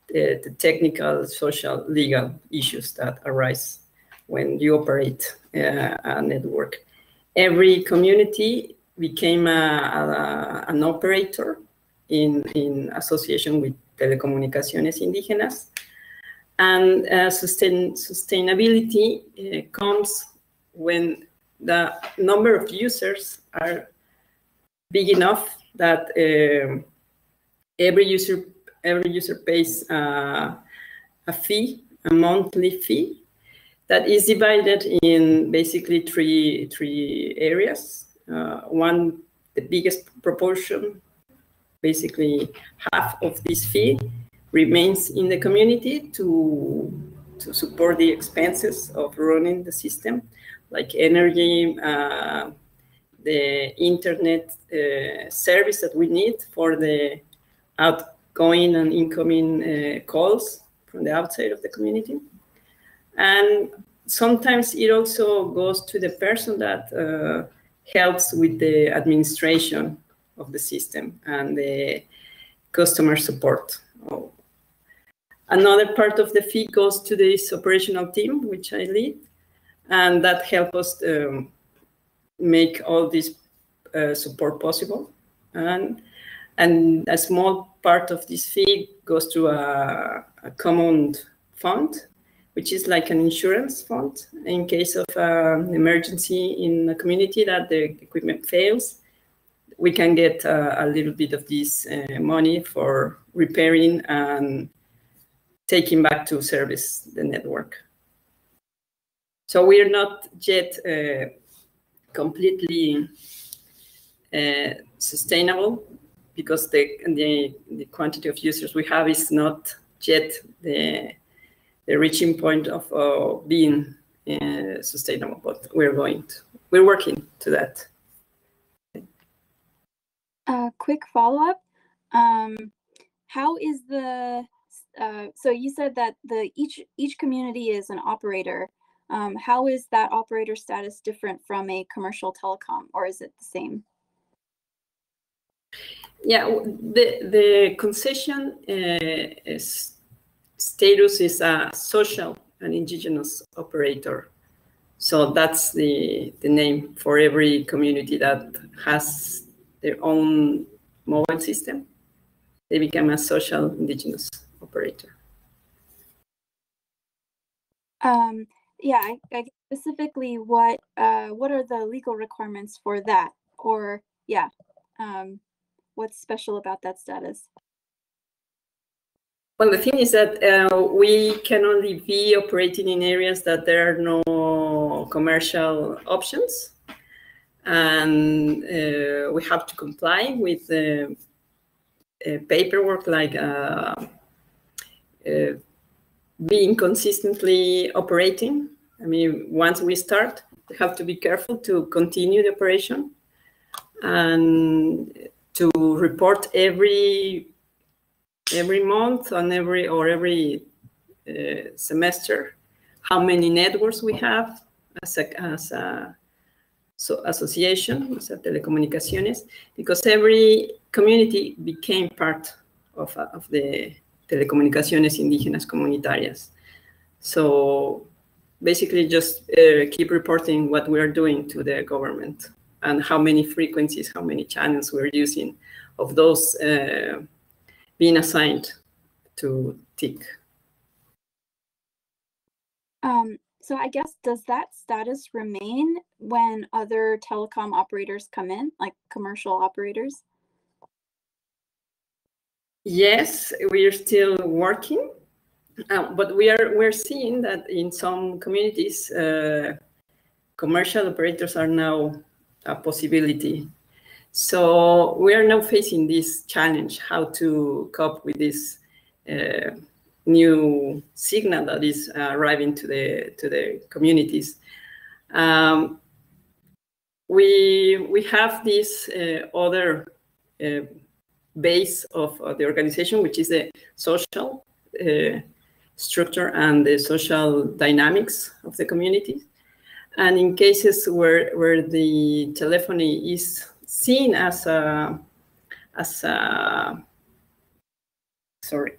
the, the technical, social, legal issues that arise when you operate uh, a network. Every community became a, a, an operator in, in association with Telecomunicaciones Indígenas, and uh, sustain, sustainability uh, comes when the number of users are big enough that uh, every user every user pays uh, a fee, a monthly fee, that is divided in basically three three areas. Uh, one, the biggest proportion, basically half of this fee, remains in the community to to support the expenses of running the system, like energy, uh, the internet uh, service that we need for the outgoing and incoming uh, calls from the outside of the community. And sometimes it also goes to the person that uh, helps with the administration of the system and the customer support. Oh. Another part of the fee goes to this operational team, which I lead, and that helps us um, make all this uh, support possible. and and a small part of this fee goes to a, a common fund, which is like an insurance fund in case of uh, an emergency in a community that the equipment fails. We can get uh, a little bit of this uh, money for repairing and taking back to service the network. So we are not yet uh, completely uh, sustainable, because the, the the quantity of users we have is not yet the the reaching point of uh, being uh, sustainable. But we're going to, we're working to that. Uh, quick follow up. Um, how is the uh, so you said that the each each community is an operator. Um, how is that operator status different from a commercial telecom, or is it the same? Yeah, the the concession uh, is status is a social and indigenous operator, so that's the the name for every community that has their own mobile system. They become a social indigenous operator. Um, yeah, I, I specifically, what uh, what are the legal requirements for that? Or yeah. Um, what's special about that status? Well, the thing is that uh, we can only be operating in areas that there are no commercial options, and uh, we have to comply with uh, uh, paperwork, like uh, uh, being consistently operating. I mean, once we start, we have to be careful to continue the operation and to report every every month on every or every uh, semester how many networks we have as a, as a so association, as a Telecomunicaciones, because every community became part of, of the Telecomunicaciones Indígenas Comunitarias. So basically just uh, keep reporting what we're doing to the government, and how many frequencies, how many channels we're using of those uh, being assigned to T I C. Um, so I guess, does that status remain when other telecom operators come in, like commercial operators? Yes, we are still working, um, but we are we're seeing that in some communities, uh, commercial operators are now a possibility. So we are now facing this challenge, how to cope with this uh, new signal that is uh, arriving to the to the communities. Um, we we have this uh, other uh, base of, of the organization, which is the social uh, structure and the social dynamics of the communities. And in cases where where the telephony is seen as a as a sorry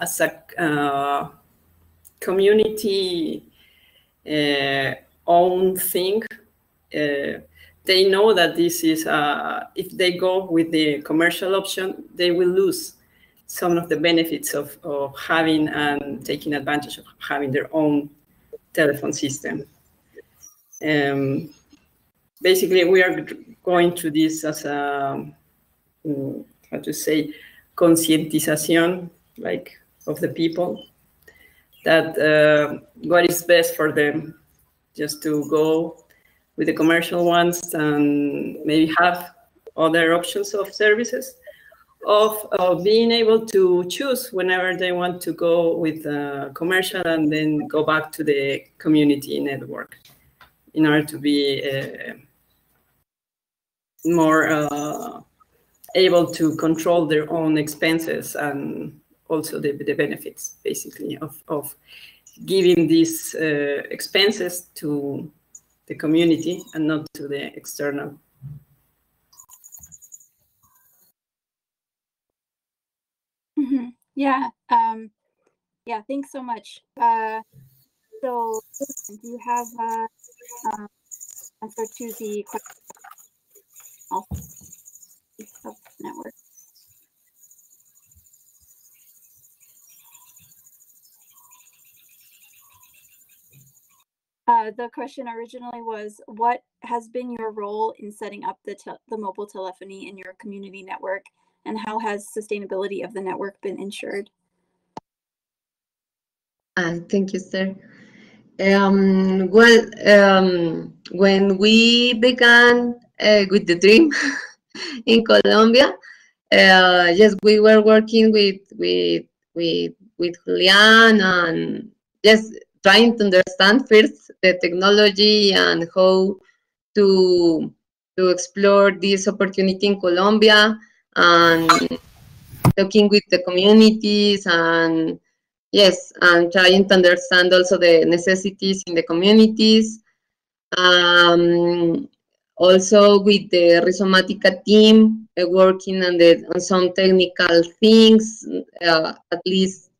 as a uh, community uh, own thing, uh, they know that this is uh, if they go with the commercial option, they will lose some of the benefits of of having and taking advantage of having their own telephone system. Um, basically, we are going through this as a, how to say, concientization, like, of the people, that uh, what is best for them, just to go with the commercial ones and maybe have other options of services, of, of being able to choose whenever they want to go with uh, commercial and then go back to the community network, in order to be uh, more uh, able to control their own expenses, and also the, the benefits, basically, of, of giving these uh, expenses to the community and not to the external. Mm-hmm. Yeah, um, yeah, thanks so much. Uh, so do you have uh, um, answer to the question? network. Uh, the question originally was, what has been your role in setting up the, the mobile telephony in your community network, and how has sustainability of the network been ensured? And thank you, sir. Um, well, um, when we began uh, with the dream in Colombia, uh, yes, we were working with with with with Julian and yes. trying to understand first the technology and how to to explore this opportunity in Colombia, and talking with the communities, and yes, and trying to understand also the necessities in the communities. Um, also with the Rhizomatica team, uh, working on the on some technical things, uh, at least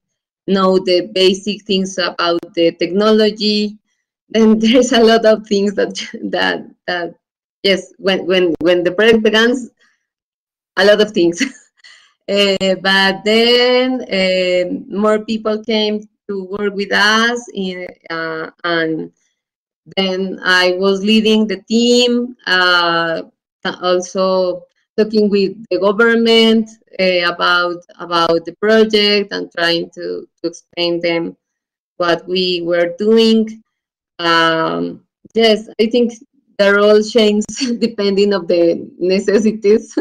know the basic things about the technology. Then there's a lot of things that that that yes, when when when the project begins, a lot of things. uh, but then uh, more people came to work with us, in, uh, and then I was leading the team, uh, also talking with the government uh, about about the project and trying to, to explain them what we were doing. Um, yes, I think the role changes depending on the necessities.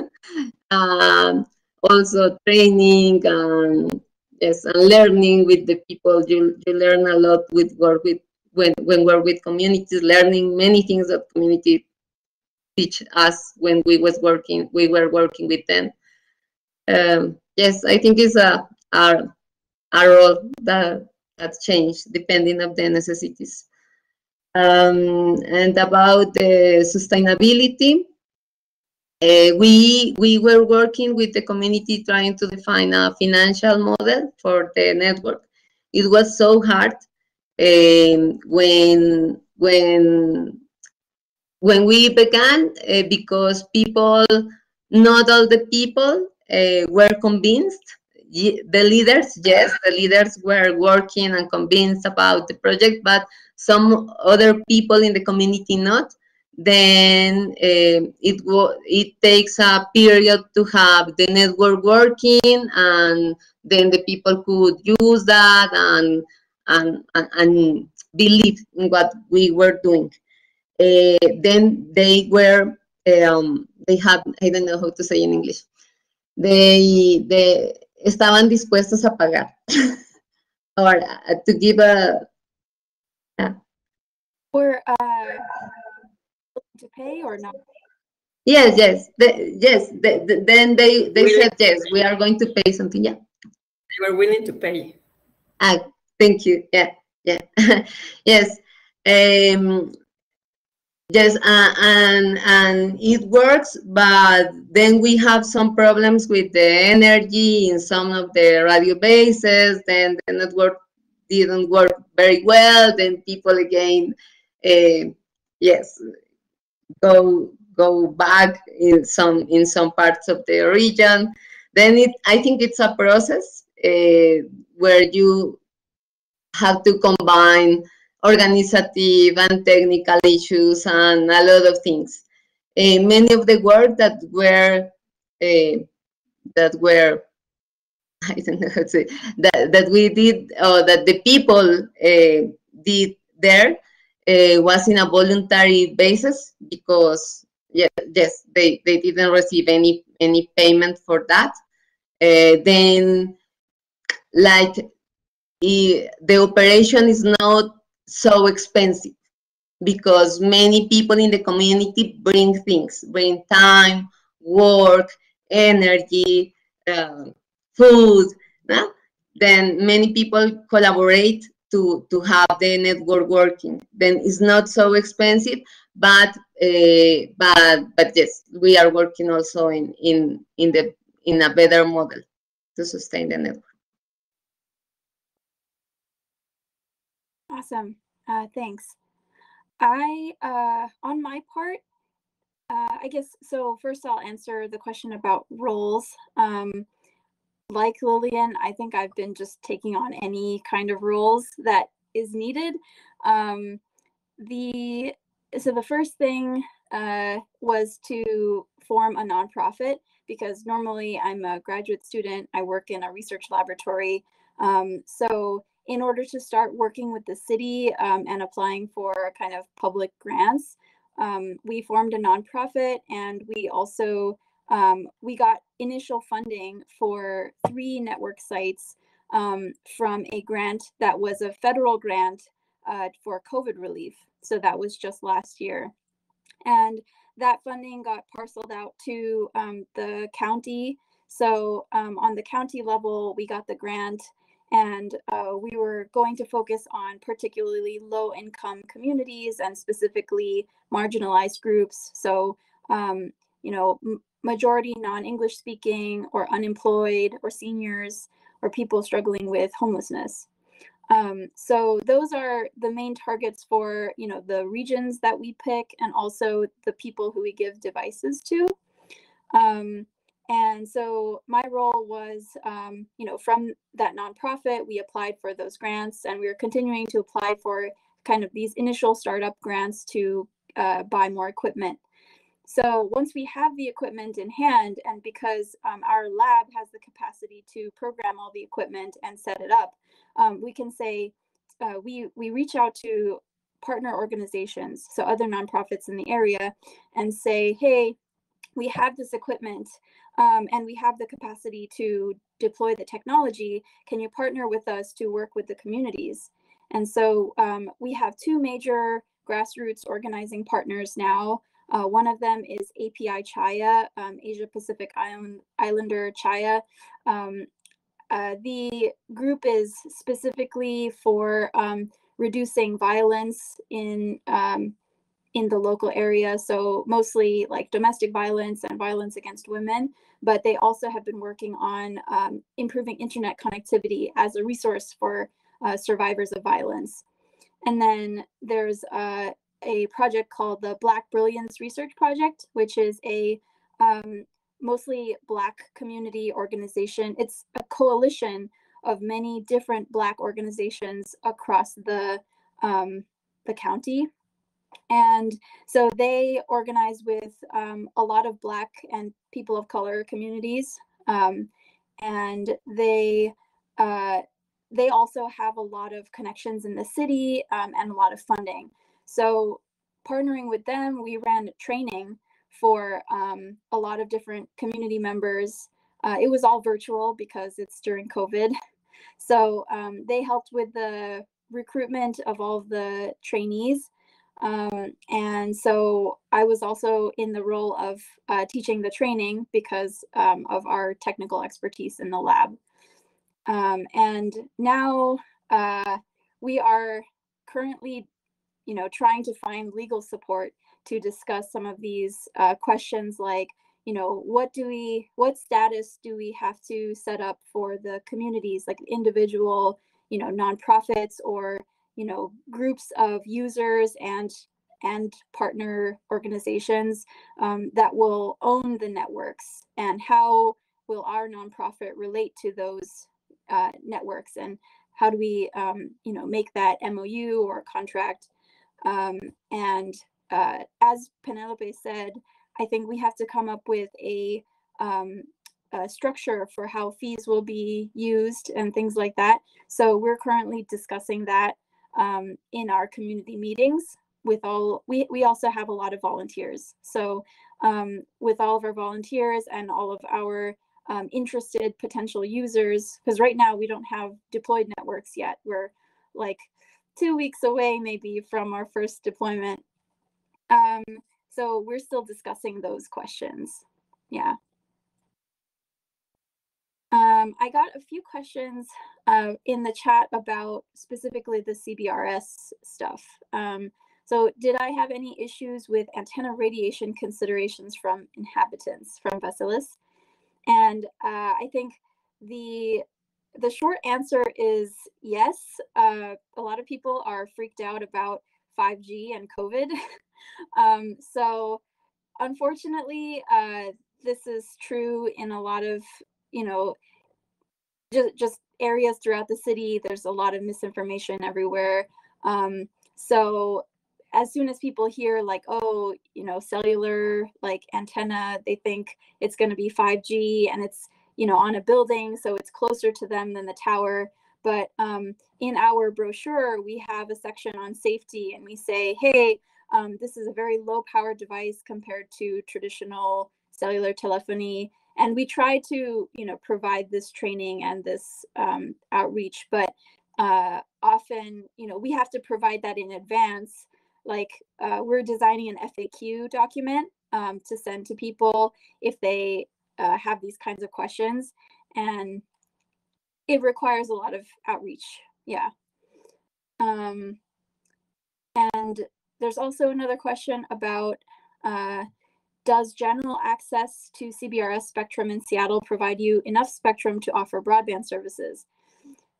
um, also training and yes, and learning with the people. You you learn a lot with work with when when we're with communities, learning many things that community teach us when we was working we were working with them. Um, yes, I think it's a our our role that that changed depending on the necessities. Um, and about the sustainability, uh, we we were working with the community trying to define a financial model for the network. It was so hard um, when when. When we began, uh, because people, not all the people uh, were convinced. The leaders, yes, the leaders were working and convinced about the project, but some other people in the community not. Then uh, it it takes a period to have the network working, and then the people could use that and and and, and believe in what we were doing. Uh, then they were, um, they had, I don't know how to say in English, they, they estaban dispuestos a pagar, or uh, to give a, uh, or uh, to pay or not? Yes, yes, the, yes, the, the, then they, they willing said, yes, we are going to pay something, yeah. They were willing to pay. Ah, thank you, yeah, yeah, yes. Um, Yes, uh, and and it works, but then we have some problems with the energy in some of the radio bases. Then the network didn't work very well. Then people again, uh, yes, go go back in some in some parts of the region. Then it, I think it's a process uh, where you have to combine organizative and technical issues and a lot of things. Uh, many of the work that were uh, that were I don't know how to say that that we did or that the people uh, did there uh, was in a voluntary basis, because yeah, yes, they they didn't receive any any payment for that. Uh, then, like the operation is not so expensive, because many people in the community bring things, bring time, work, energy, uh, food. Yeah? Then many people collaborate to, to have the network working. Then it's not so expensive, but uh, but but yes, we are working also in in in the in a better model to sustain the network. Awesome. Uh, thanks. I, uh, on my part, Uh, I guess, so first I'll answer the question about roles. Um, like Lillian, I think I've been just taking on any kind of roles that is needed. Um, the So the first thing uh, was to form a nonprofit, because normally I'm a graduate student. I work in a research laboratory. Um, so in order to start working with the city um, and applying for kind of public grants, um, we formed a nonprofit, and we also um, we got initial funding for three network sites um, from a grant that was a federal grant uh, for COVID relief. So that was just last year, and that funding got parceled out to um, the county. So um, on the county level, we got the grant, and uh, we were going to focus on particularly low-income communities and specifically marginalized groups. So, um, you know, majority non-English speaking or unemployed or seniors or people struggling with homelessness. Um, so those are the main targets for, you know, the regions that we pick, and also the people who we give devices to. Um, and so my role was, um, you know, from that nonprofit, we applied for those grants, and we are continuing to apply for kind of these initial startup grants to uh, buy more equipment. So once we have the equipment in hand, and because um, our lab has the capacity to program all the equipment and set it up, um, we can say, uh, we, we reach out to partner organizations, so other nonprofits in the area, and say, hey, we have this equipment um, and we have the capacity to deploy the technology. Can you partner with us to work with the communities? And so um, we have two major grassroots organizing partners now. Uh, one of them is A P I Chaya, um, Asia Pacific Island, Islander Chaya. Um, uh, the group is specifically for um, reducing violence in um, in the local area. So mostly like domestic violence and violence against women, but they also have been working on um, improving internet connectivity as a resource for uh, survivors of violence. And then there's uh, a project called the Black Brilliance Research Project, which is a um, mostly Black community organization. It's a coalition of many different Black organizations across the, um, the county. And so they organize with um, a lot of Black and people of color communities. Um, and they, uh, they also have a lot of connections in the city um, and a lot of funding. So partnering with them, we ran training for um, a lot of different community members. Uh, it was all virtual because it's during COVID. So um, they helped with the recruitment of all the trainees. Um, and so I was also in the role of uh, teaching the training because um, of our technical expertise in the lab. Um, and now uh, we are currently you know, trying to find legal support to discuss some of these uh, questions, like, you know, what do we, what status do we have to set up for the communities, like individual, you know, nonprofits or, you know, groups of users and and partner organizations um, that will own the networks, and how will our nonprofit relate to those uh, networks, and how do we, um, you know, make that M O U or contract. Um, and uh, as Penelope said, I think we have to come up with a, um, a structure for how fees will be used and things like that. So we're currently discussing that um, in our community meetings with all, we, we also have a lot of volunteers. So um, with all of our volunteers and all of our um, interested potential users, because right now we don't have deployed networks yet. We're like two weeks away maybe from our first deployment. Um, so we're still discussing those questions. Yeah. Um, I got a few questions uh, in the chat about specifically the C B R S stuff. Um, so did I have any issues with antenna radiation considerations from inhabitants, from Vasilis? And uh, I think the The short answer is yes. Uh, a lot of people are freaked out about five G and COVID. um, so Unfortunately, uh, this is true in a lot of, you know, just, just areas throughout the city. There's a lot of misinformation everywhere. Um, so as soon as people hear like, oh, you know, cellular like antenna, they think it's going to be five G and it's, you know, on a building, so it's closer to them than the tower. But um, in our brochure, we have a section on safety, and we say, hey, um, this is a very low power device compared to traditional cellular telephony. And we try to, you know, provide this training and this um, outreach, but uh, often, you know, we have to provide that in advance. Like uh, we're designing an F A Q document um, to send to people if they uh, have these kinds of questions. And it requires a lot of outreach. Yeah. Um, and there's also another question about, uh, does general access to C B R S spectrum in Seattle provide you enough spectrum to offer broadband services?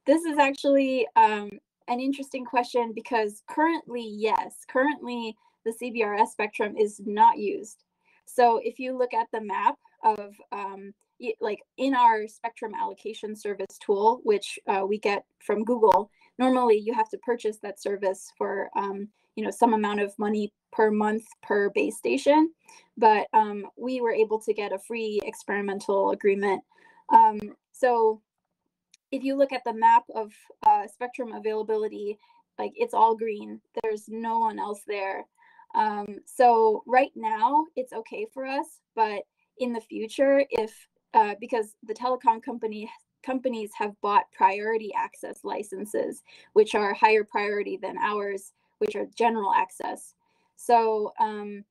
This is actually um, an interesting question, because currently, yes, currently the C B R S spectrum is not used. So if you look at the map of um, like in our spectrum allocation service tool, which uh, we get from Google, normally you have to purchase that service for um, you know, some amount of money per month per base station. But um, we were able to get a free experimental agreement. Um, so if you look at the map of uh, spectrum availability, like it's all green. There's no one else there. Um, so right now it's okay for us, but in the future, if uh, because the telecom company companies have bought priority access licenses, which are higher priority than ours, which are general access. So um,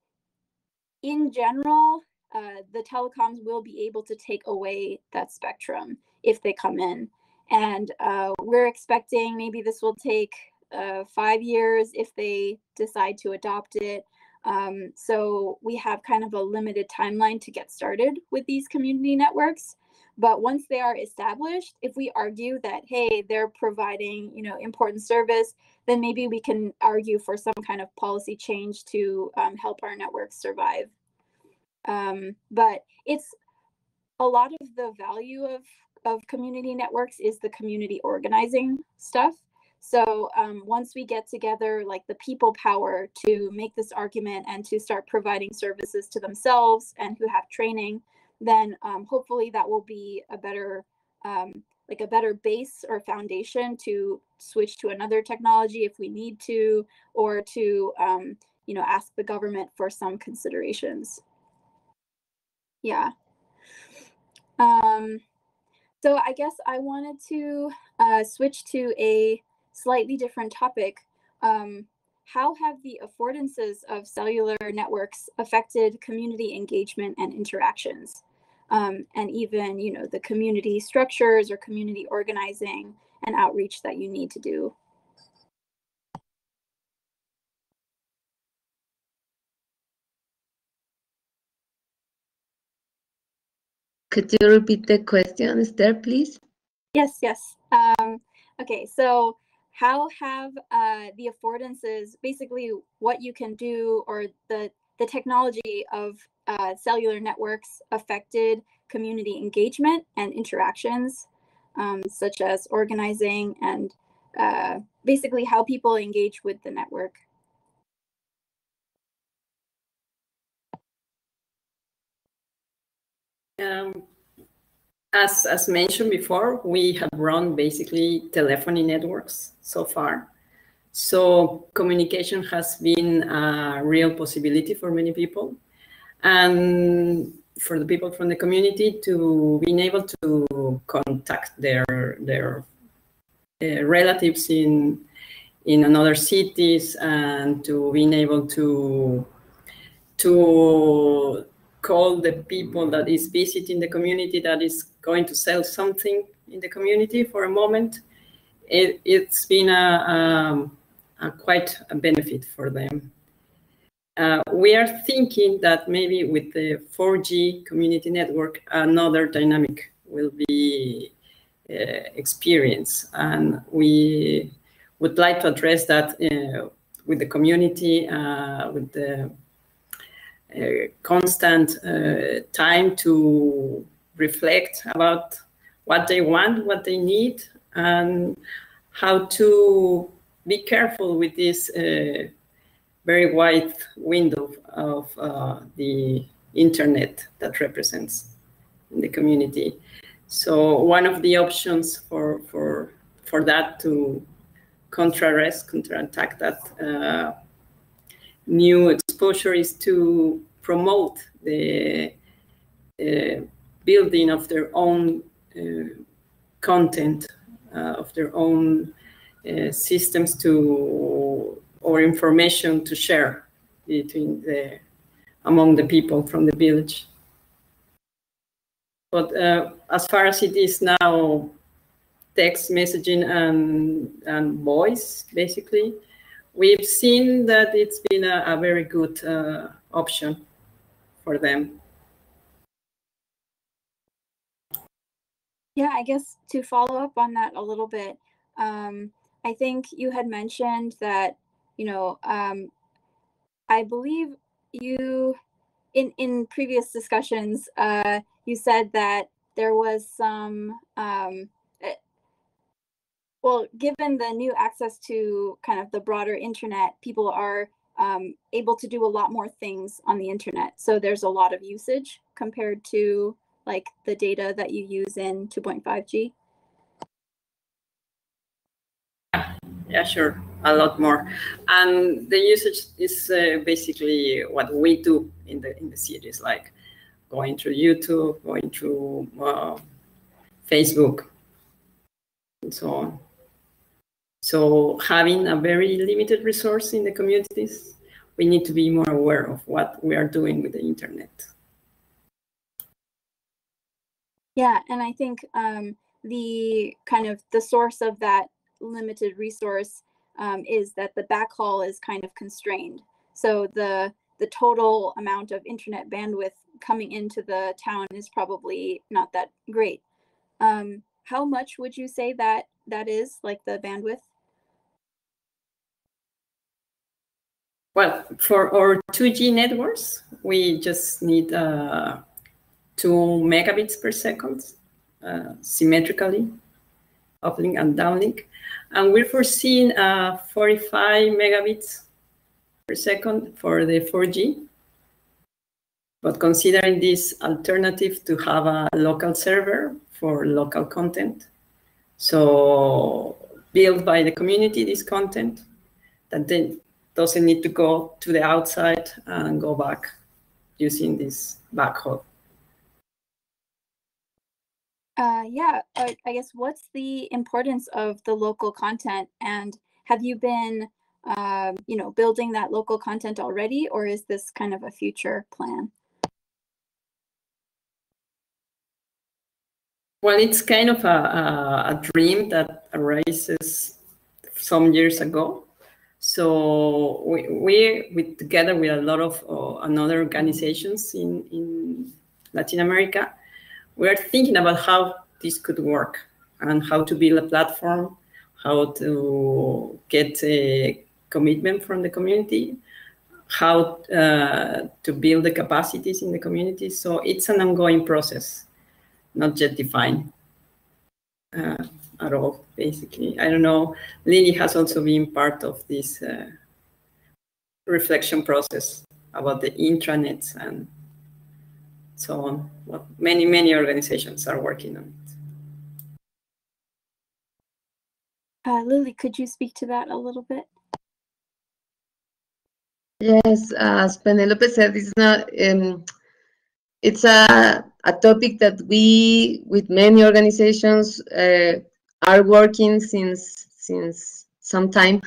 in general, uh, the telecoms will be able to take away that spectrum if they come in. And uh, we're expecting maybe this will take uh, five years if they decide to adopt it. Um, so we have kind of a limited timeline to get started with these community networks. But once they are established, if we argue that, hey, they're providing, you know, important service, then maybe we can argue for some kind of policy change to um, help our networks survive. Um, but it's a lot of the value of, of community networks is the community organizing stuff. So um, once we get together, like the people power to make this argument and to start providing services to themselves and who have training, then um, hopefully that will be a better, um, like a better base or foundation to switch to another technology if we need to, or to, um, you know, ask the government for some considerations. Yeah. Um, so I guess I wanted to uh, switch to a slightly different topic. Um, how have the affordances of cellular networks affected community engagement and interactions? Um, and even, you know, the community structures or community organizing and outreach that you need to do. Could you repeat the question, Esther, please? Yes, yes. Um, okay, so how have uh, the affordances, basically what you can do or the, the technology of uh, cellular networks affected community engagement and interactions, um, such as organizing and uh, basically how people engage with the network? Um, as, as mentioned before, we have run basically telephony networks so far. So communication has been a real possibility for many people, and for the people from the community to being able to contact their their uh, relatives in in another cities, and to being able to to call the people that is visiting the community that is going to sell something in the community for a moment. It, it's been a, a, a quite a benefit for them. Uh, we are thinking that maybe with the four G community network, another dynamic will be uh, experienced. And we would like to address that uh, with the community, uh, with the uh, constant uh, time to reflect about what they want, what they need, and how to be careful with this uh, very wide window of uh, the internet that represents the community. So one of the options for for for that to contrarrest, counterattack that uh, new exposure is to promote the uh, building of their own uh, content, uh, of their own uh, systems to or information to share between the among the people from the village. But uh, as far as it is now, text messaging and and voice, basically, we've seen that it's been a, a very good uh, option for them. Yeah, I guess to follow up on that a little bit, um, I think you had mentioned that, you know, um, I believe you in in previous discussions. Uh, You said that there was some, um, well, given the new access to kind of the broader internet, people are um, able to do a lot more things on the internet. So there's a lot of usage compared to like the data that you use in two point five G. Yeah, yeah, sure, a lot more. And the usage is uh, basically what we do in the in the cities, like going through YouTube, going through uh, Facebook, and so on. So having a very limited resource in the communities, we need to be more aware of what we are doing with the internet. Yeah, and I think um, the kind of the source of that limited resource um, is that the backhaul is kind of constrained. So the the total amount of internet bandwidth coming into the town is probably not that great. Um, how much would you say that that is, like the bandwidth? Well, for our two G networks, we just need uh, two megabits per second, uh, symmetrically, uplink and downlink. And we're foreseeing uh, forty-five megabits per second for the four G. But considering this alternative to have a local server for local content, so built by the community, this content, that then doesn't need to go to the outside and go back using this backhaul. Uh, yeah, I guess what's the importance of the local content, and have you been, uh, you know, building that local content already, or is this kind of a future plan? Well, it's kind of a, a, a dream that arises some years ago. So we, we, we together with a lot of uh, another organizations in, in Latin America, we are thinking about how this could work and how to build a platform, how to get a commitment from the community, how uh, to build the capacities in the community. So it's an ongoing process. Not yet defined uh, at all, basically. I don't know. Lily has also been part of this uh, reflection process about the intranets and so on. Well, many, many organizations are working on it. Uh, Lily, could you speak to that a little bit? Yes, as Penelope said, it's not. Um, It's a, a topic that we, with many organizations, uh, are working since since some time.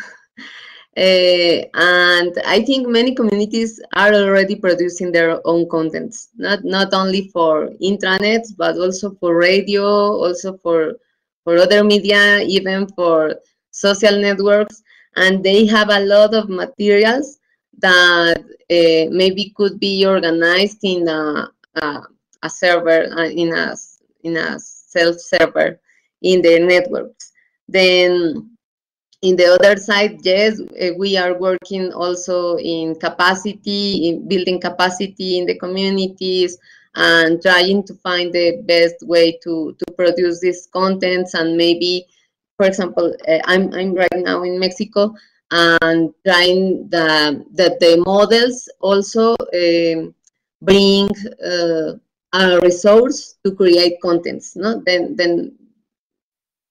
Uh, and I think many communities are already producing their own contents, not not only for intranets, but also for radio, also for, for other media, even for social networks. And they have a lot of materials that uh, maybe could be organized in a Uh, a server uh, in a in a self server in their networks. Then In the other side, yes, we are working also in capacity, in building capacity in the communities and trying to find the best way to, to produce these contents. And maybe, for example, I'm, I'm right now in Mexico and trying the, that the models also uh, bring uh, a resource to create contents, no? Then, then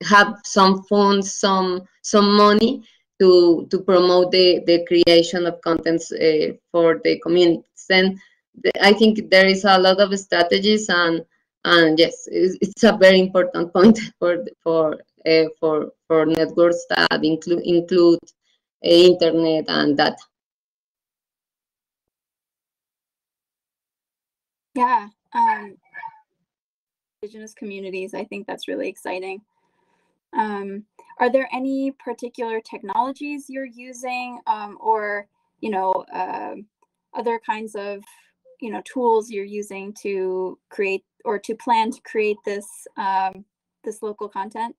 have some funds, some some money to to promote the the creation of contents uh, for the communities. And the, I think there is a lot of strategies, and and yes, it's, it's a very important point for for uh, for for networks that include include uh, internet and data. Yeah, um, indigenous communities. I think that's really exciting. Um, are there any particular technologies you're using, um, or, you know, uh, other kinds of, you know, tools you're using to create or to plan to create this, um, this local content?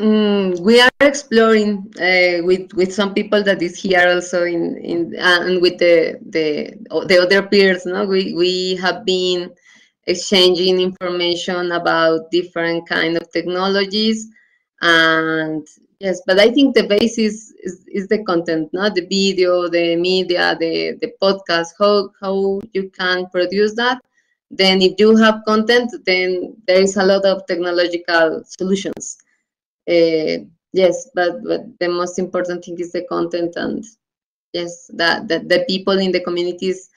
Mm, we are exploring uh, with with some people that is here also in in uh, and with the the the other peers. No, we we have been exchanging information about different kind of technologies, and yes, but I think the basis is, is the content, not the video, the media, the, the podcast, how, how you can produce that. Then if you have content, then there is a lot of technological solutions. Uh, yes, but, but the most important thing is the content, and yes, that, that the people in the communities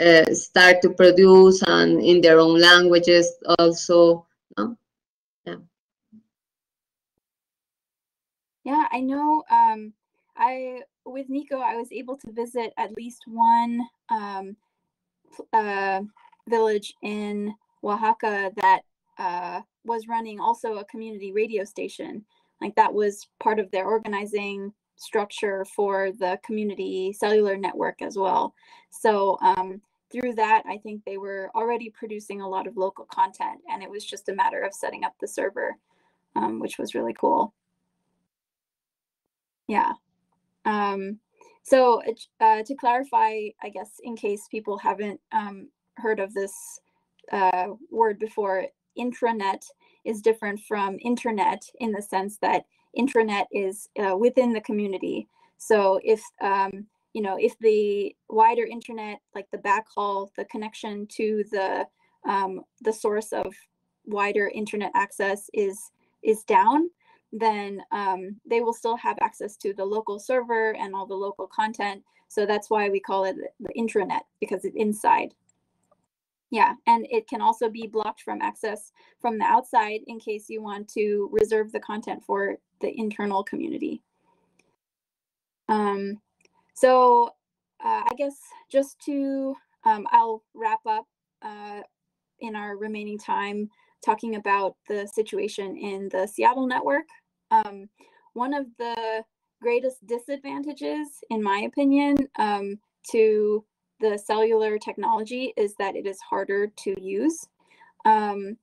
Uh, start to produce, and in their own languages also. No? Yeah. Yeah, I know. Um, I with Nico, I was able to visit at least one um, uh, village in Oaxaca that uh, was running also a community radio station. Like that was part of their organizing structure for the community cellular network as well. So um, through that, I think they were already producing a lot of local content, and it was just a matter of setting up the server, um, which was really cool. Yeah. Um, so uh, to clarify, I guess, in case people haven't um, heard of this uh, word before, intranet is different from internet in the sense that intranet is uh, within the community. So if, um, you know, if the wider internet, like the backhaul, the connection to the um, the source of wider internet access is is down, then um, they will still have access to the local server and all the local content. So that's why we call it the intranet, because it's inside. Yeah, and it can also be blocked from access from the outside in case you want to reserve the content for the internal community. Um, so uh, I guess just to, um, I'll wrap up uh, in our remaining time talking about the situation in the Seattle network. Um, one of the greatest disadvantages, in my opinion, um, to the cellular technology is that it is harder to use. Um,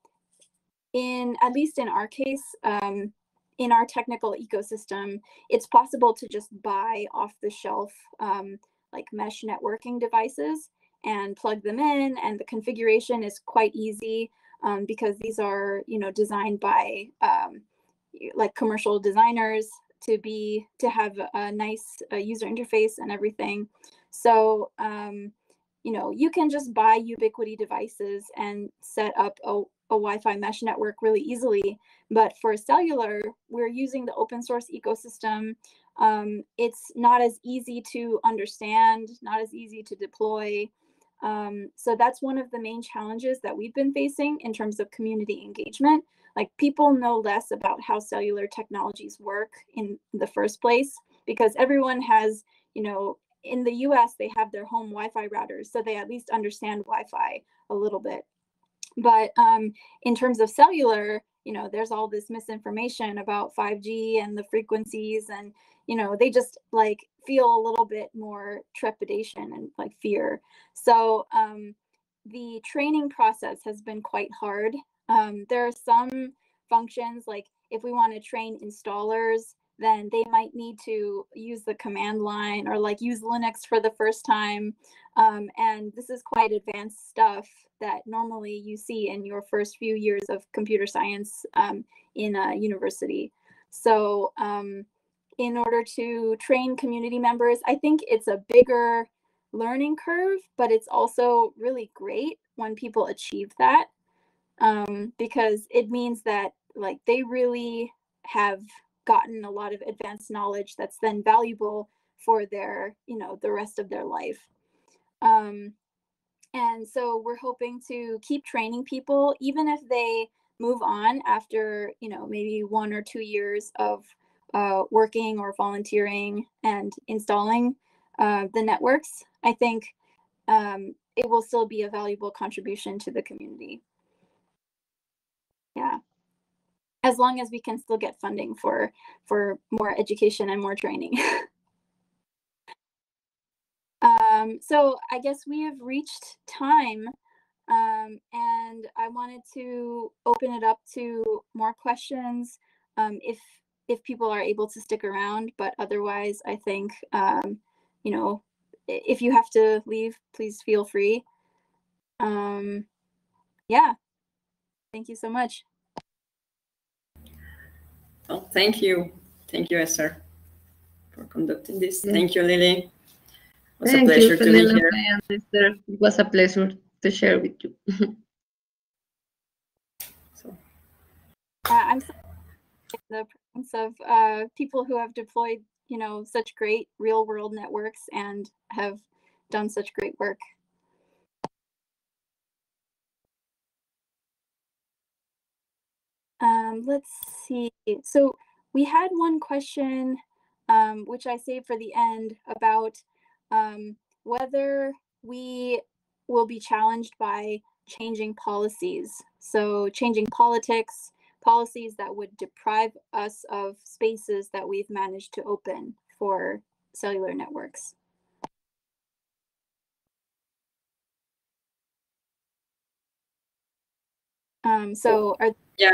in at least in our case, um, in our technical ecosystem, it's possible to just buy off-the-shelf um, like mesh networking devices and plug them in, and the configuration is quite easy um, because these are, you know, designed by um, like commercial designers to be to have a nice uh, user interface and everything. So, um, you know, you can just buy Ubiquiti devices and set up a, a Wi-Fi mesh network really easily. But for cellular, we're using the open source ecosystem. Um, it's not as easy to understand, not as easy to deploy. Um, so that's one of the main challenges that we've been facing in terms of community engagement. Like, people know less about how cellular technologies work in the first place, because everyone has, you know, in the U S, they have their home Wi-Fi routers, so they at least understand Wi-Fi a little bit. But um, in terms of cellular, you know, there's all this misinformation about five G and the frequencies, and, you know, they just like feel a little bit more trepidation and like fear. So um, the training process has been quite hard. Um, there are some functions. Like if we want to train installers, then they might need to use the command line or like use Linux for the first time. Um, and this is quite advanced stuff that normally you see in your first few years of computer science um, in a university. So um, in order to train community members, I think it's a bigger learning curve, but it's also really great when people achieve that, um, because it means that like they really have gotten a lot of advanced knowledge that's then valuable for their, you know, the rest of their life. Um, and so we're hoping to keep training people, even if they move on after, you know, maybe one or two years of uh, working or volunteering and installing uh, the networks. I think um, it will still be a valuable contribution to the community. Yeah. As long as we can still get funding for, for more education and more training. um, so I guess we have reached time, um, and I wanted to open it up to more questions um, if, if people are able to stick around, but otherwise I think, um, you know, if you have to leave, please feel free. Um, yeah, thank you so much. Oh, thank you. Thank you, Esther, for conducting this. Yeah. Thank you, Lily. It was thank a pleasure you, to be here. And Esther, it was a pleasure to share with you. So. Uh, I'm so the presence of uh, people who have deployed, you know, such great real-world networks and have done such great work. Um, let's see. So we had one question, um, which I saved for the end, about um, whether we will be challenged by changing policies. So changing politics, policies that would deprive us of spaces that we've managed to open for cellular networks. Um, so are yeah.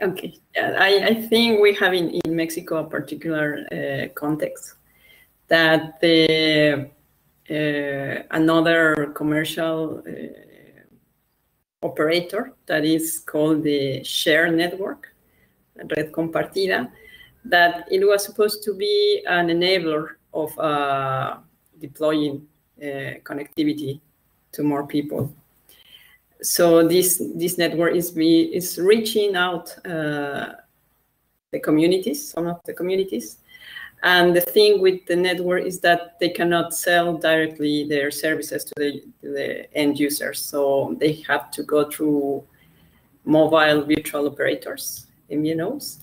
Okay. Yeah, I, I think we have in, in Mexico a particular uh, context that the uh, another commercial uh, operator that is called the Share Network, Red Compartida, that it was supposed to be an enabler of uh, deploying uh, connectivity to more people. So this this network is be is reaching out uh, the communities, some of the communities, and the thing with the network is that they cannot sell directly their services to the, to the end users. So they have to go through mobile virtual operators, M V N Os,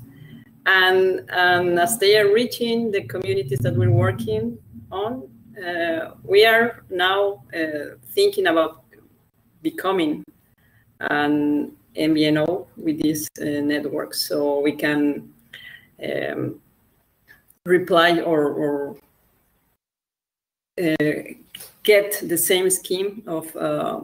and and as they are reaching the communities that we're working on, uh, we are now uh, thinking about becoming an M V N O with this uh, network, so we can um, reply or, or uh, get the same scheme of uh,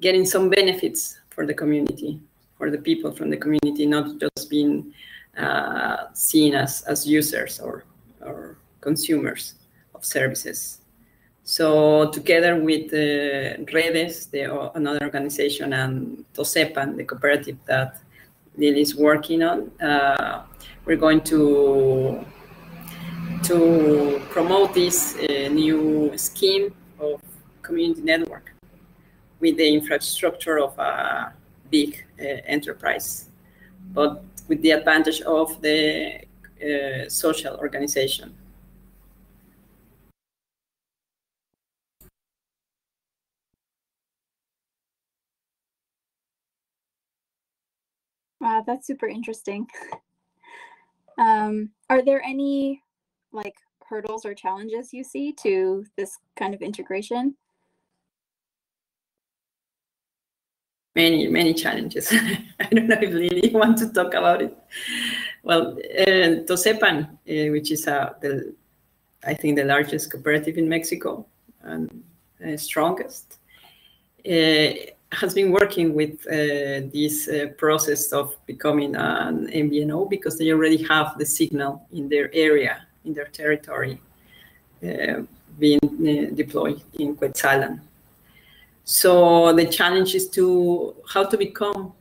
getting some benefits for the community, for the people from the community, not just being uh, seen as, as users or, or consumers of services. So together with uh, Redes, the, uh, another organization, and Tosepan, the cooperative that Lily is working on, uh, we're going to, to promote this uh, new scheme of community network with the infrastructure of a big uh, enterprise, but with the advantage of the uh, social organization. Wow, that's super interesting. Um, are there any like hurdles or challenges you see to this kind of integration? Many, many challenges. I don't know if Lily wants to talk about it. Well, uh, Tosepan, uh, which is uh, the, I think the largest cooperative in Mexico and uh, strongest, uh, has been working with uh, this uh, process of becoming an M B N O because they already have the signal in their area, in their territory, uh, being uh, deployed in Quetzalan. So the challenge is to how to become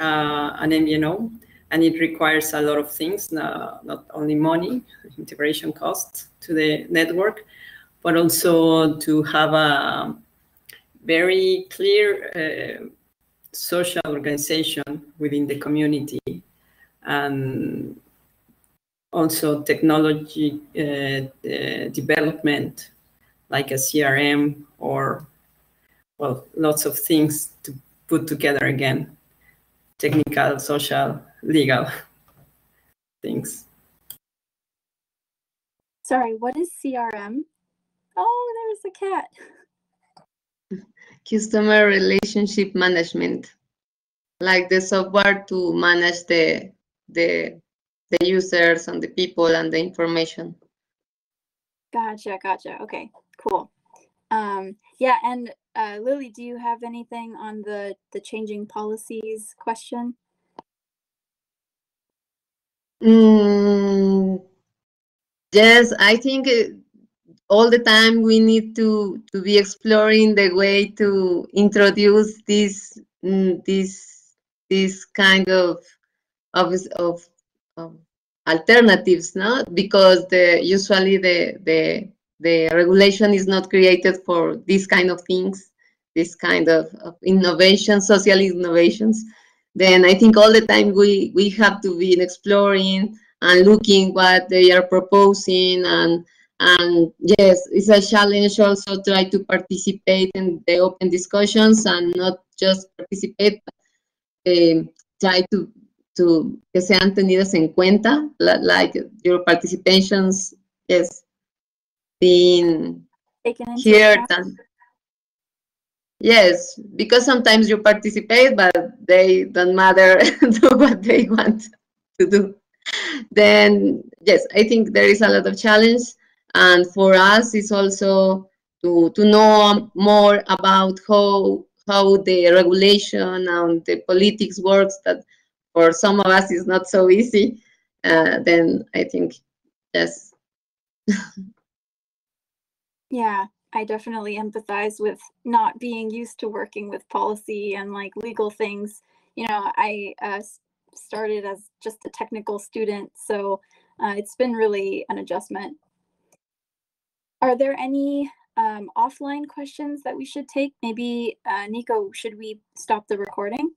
uh, an M B N O, and it requires a lot of things, not, not only money, integration costs to the network, but also to have a very clear uh, social organization within the community, and also technology uh, uh, development, like a C R M or, well, lots of things to put together again, technical, social, legal things. Sorry, what is C R M? Oh, there's a cat. Customer relationship management, like the software to manage the the the users and the people and the information. Gotcha, gotcha. Okay, cool. Um, yeah, and uh, Lily, do you have anything on the the changing policies question? Mm, yes, I think. It, all the time we need to, to be exploring the way to introduce this this this kind of of of, of alternatives, no? Because the usually the the the regulation is not created for these kind of things, this kind of, of innovation, social innovations. Then I think all the time we we have to be exploring and looking what they are proposing. And And yes, it's a challenge also try to participate in the open discussions and not just participate, but uh, try to, to que sean tenidas en cuenta, like your participations, yes, being heard. And, yes, because sometimes you participate, but they don't matter to what they want to do. Then, yes, I think there is a lot of challenge. And for us, it's also to, to know more about how how the regulation and the politics works. That for some of us is not so easy. Uh, then I think, yes. Yeah, I definitely empathize with not being used to working with policy and like legal things. You know, I uh, started as just a technical student, so uh, it's been really an adjustment. Are there any um, offline questions that we should take? Maybe, uh, Nico, should we stop the recording?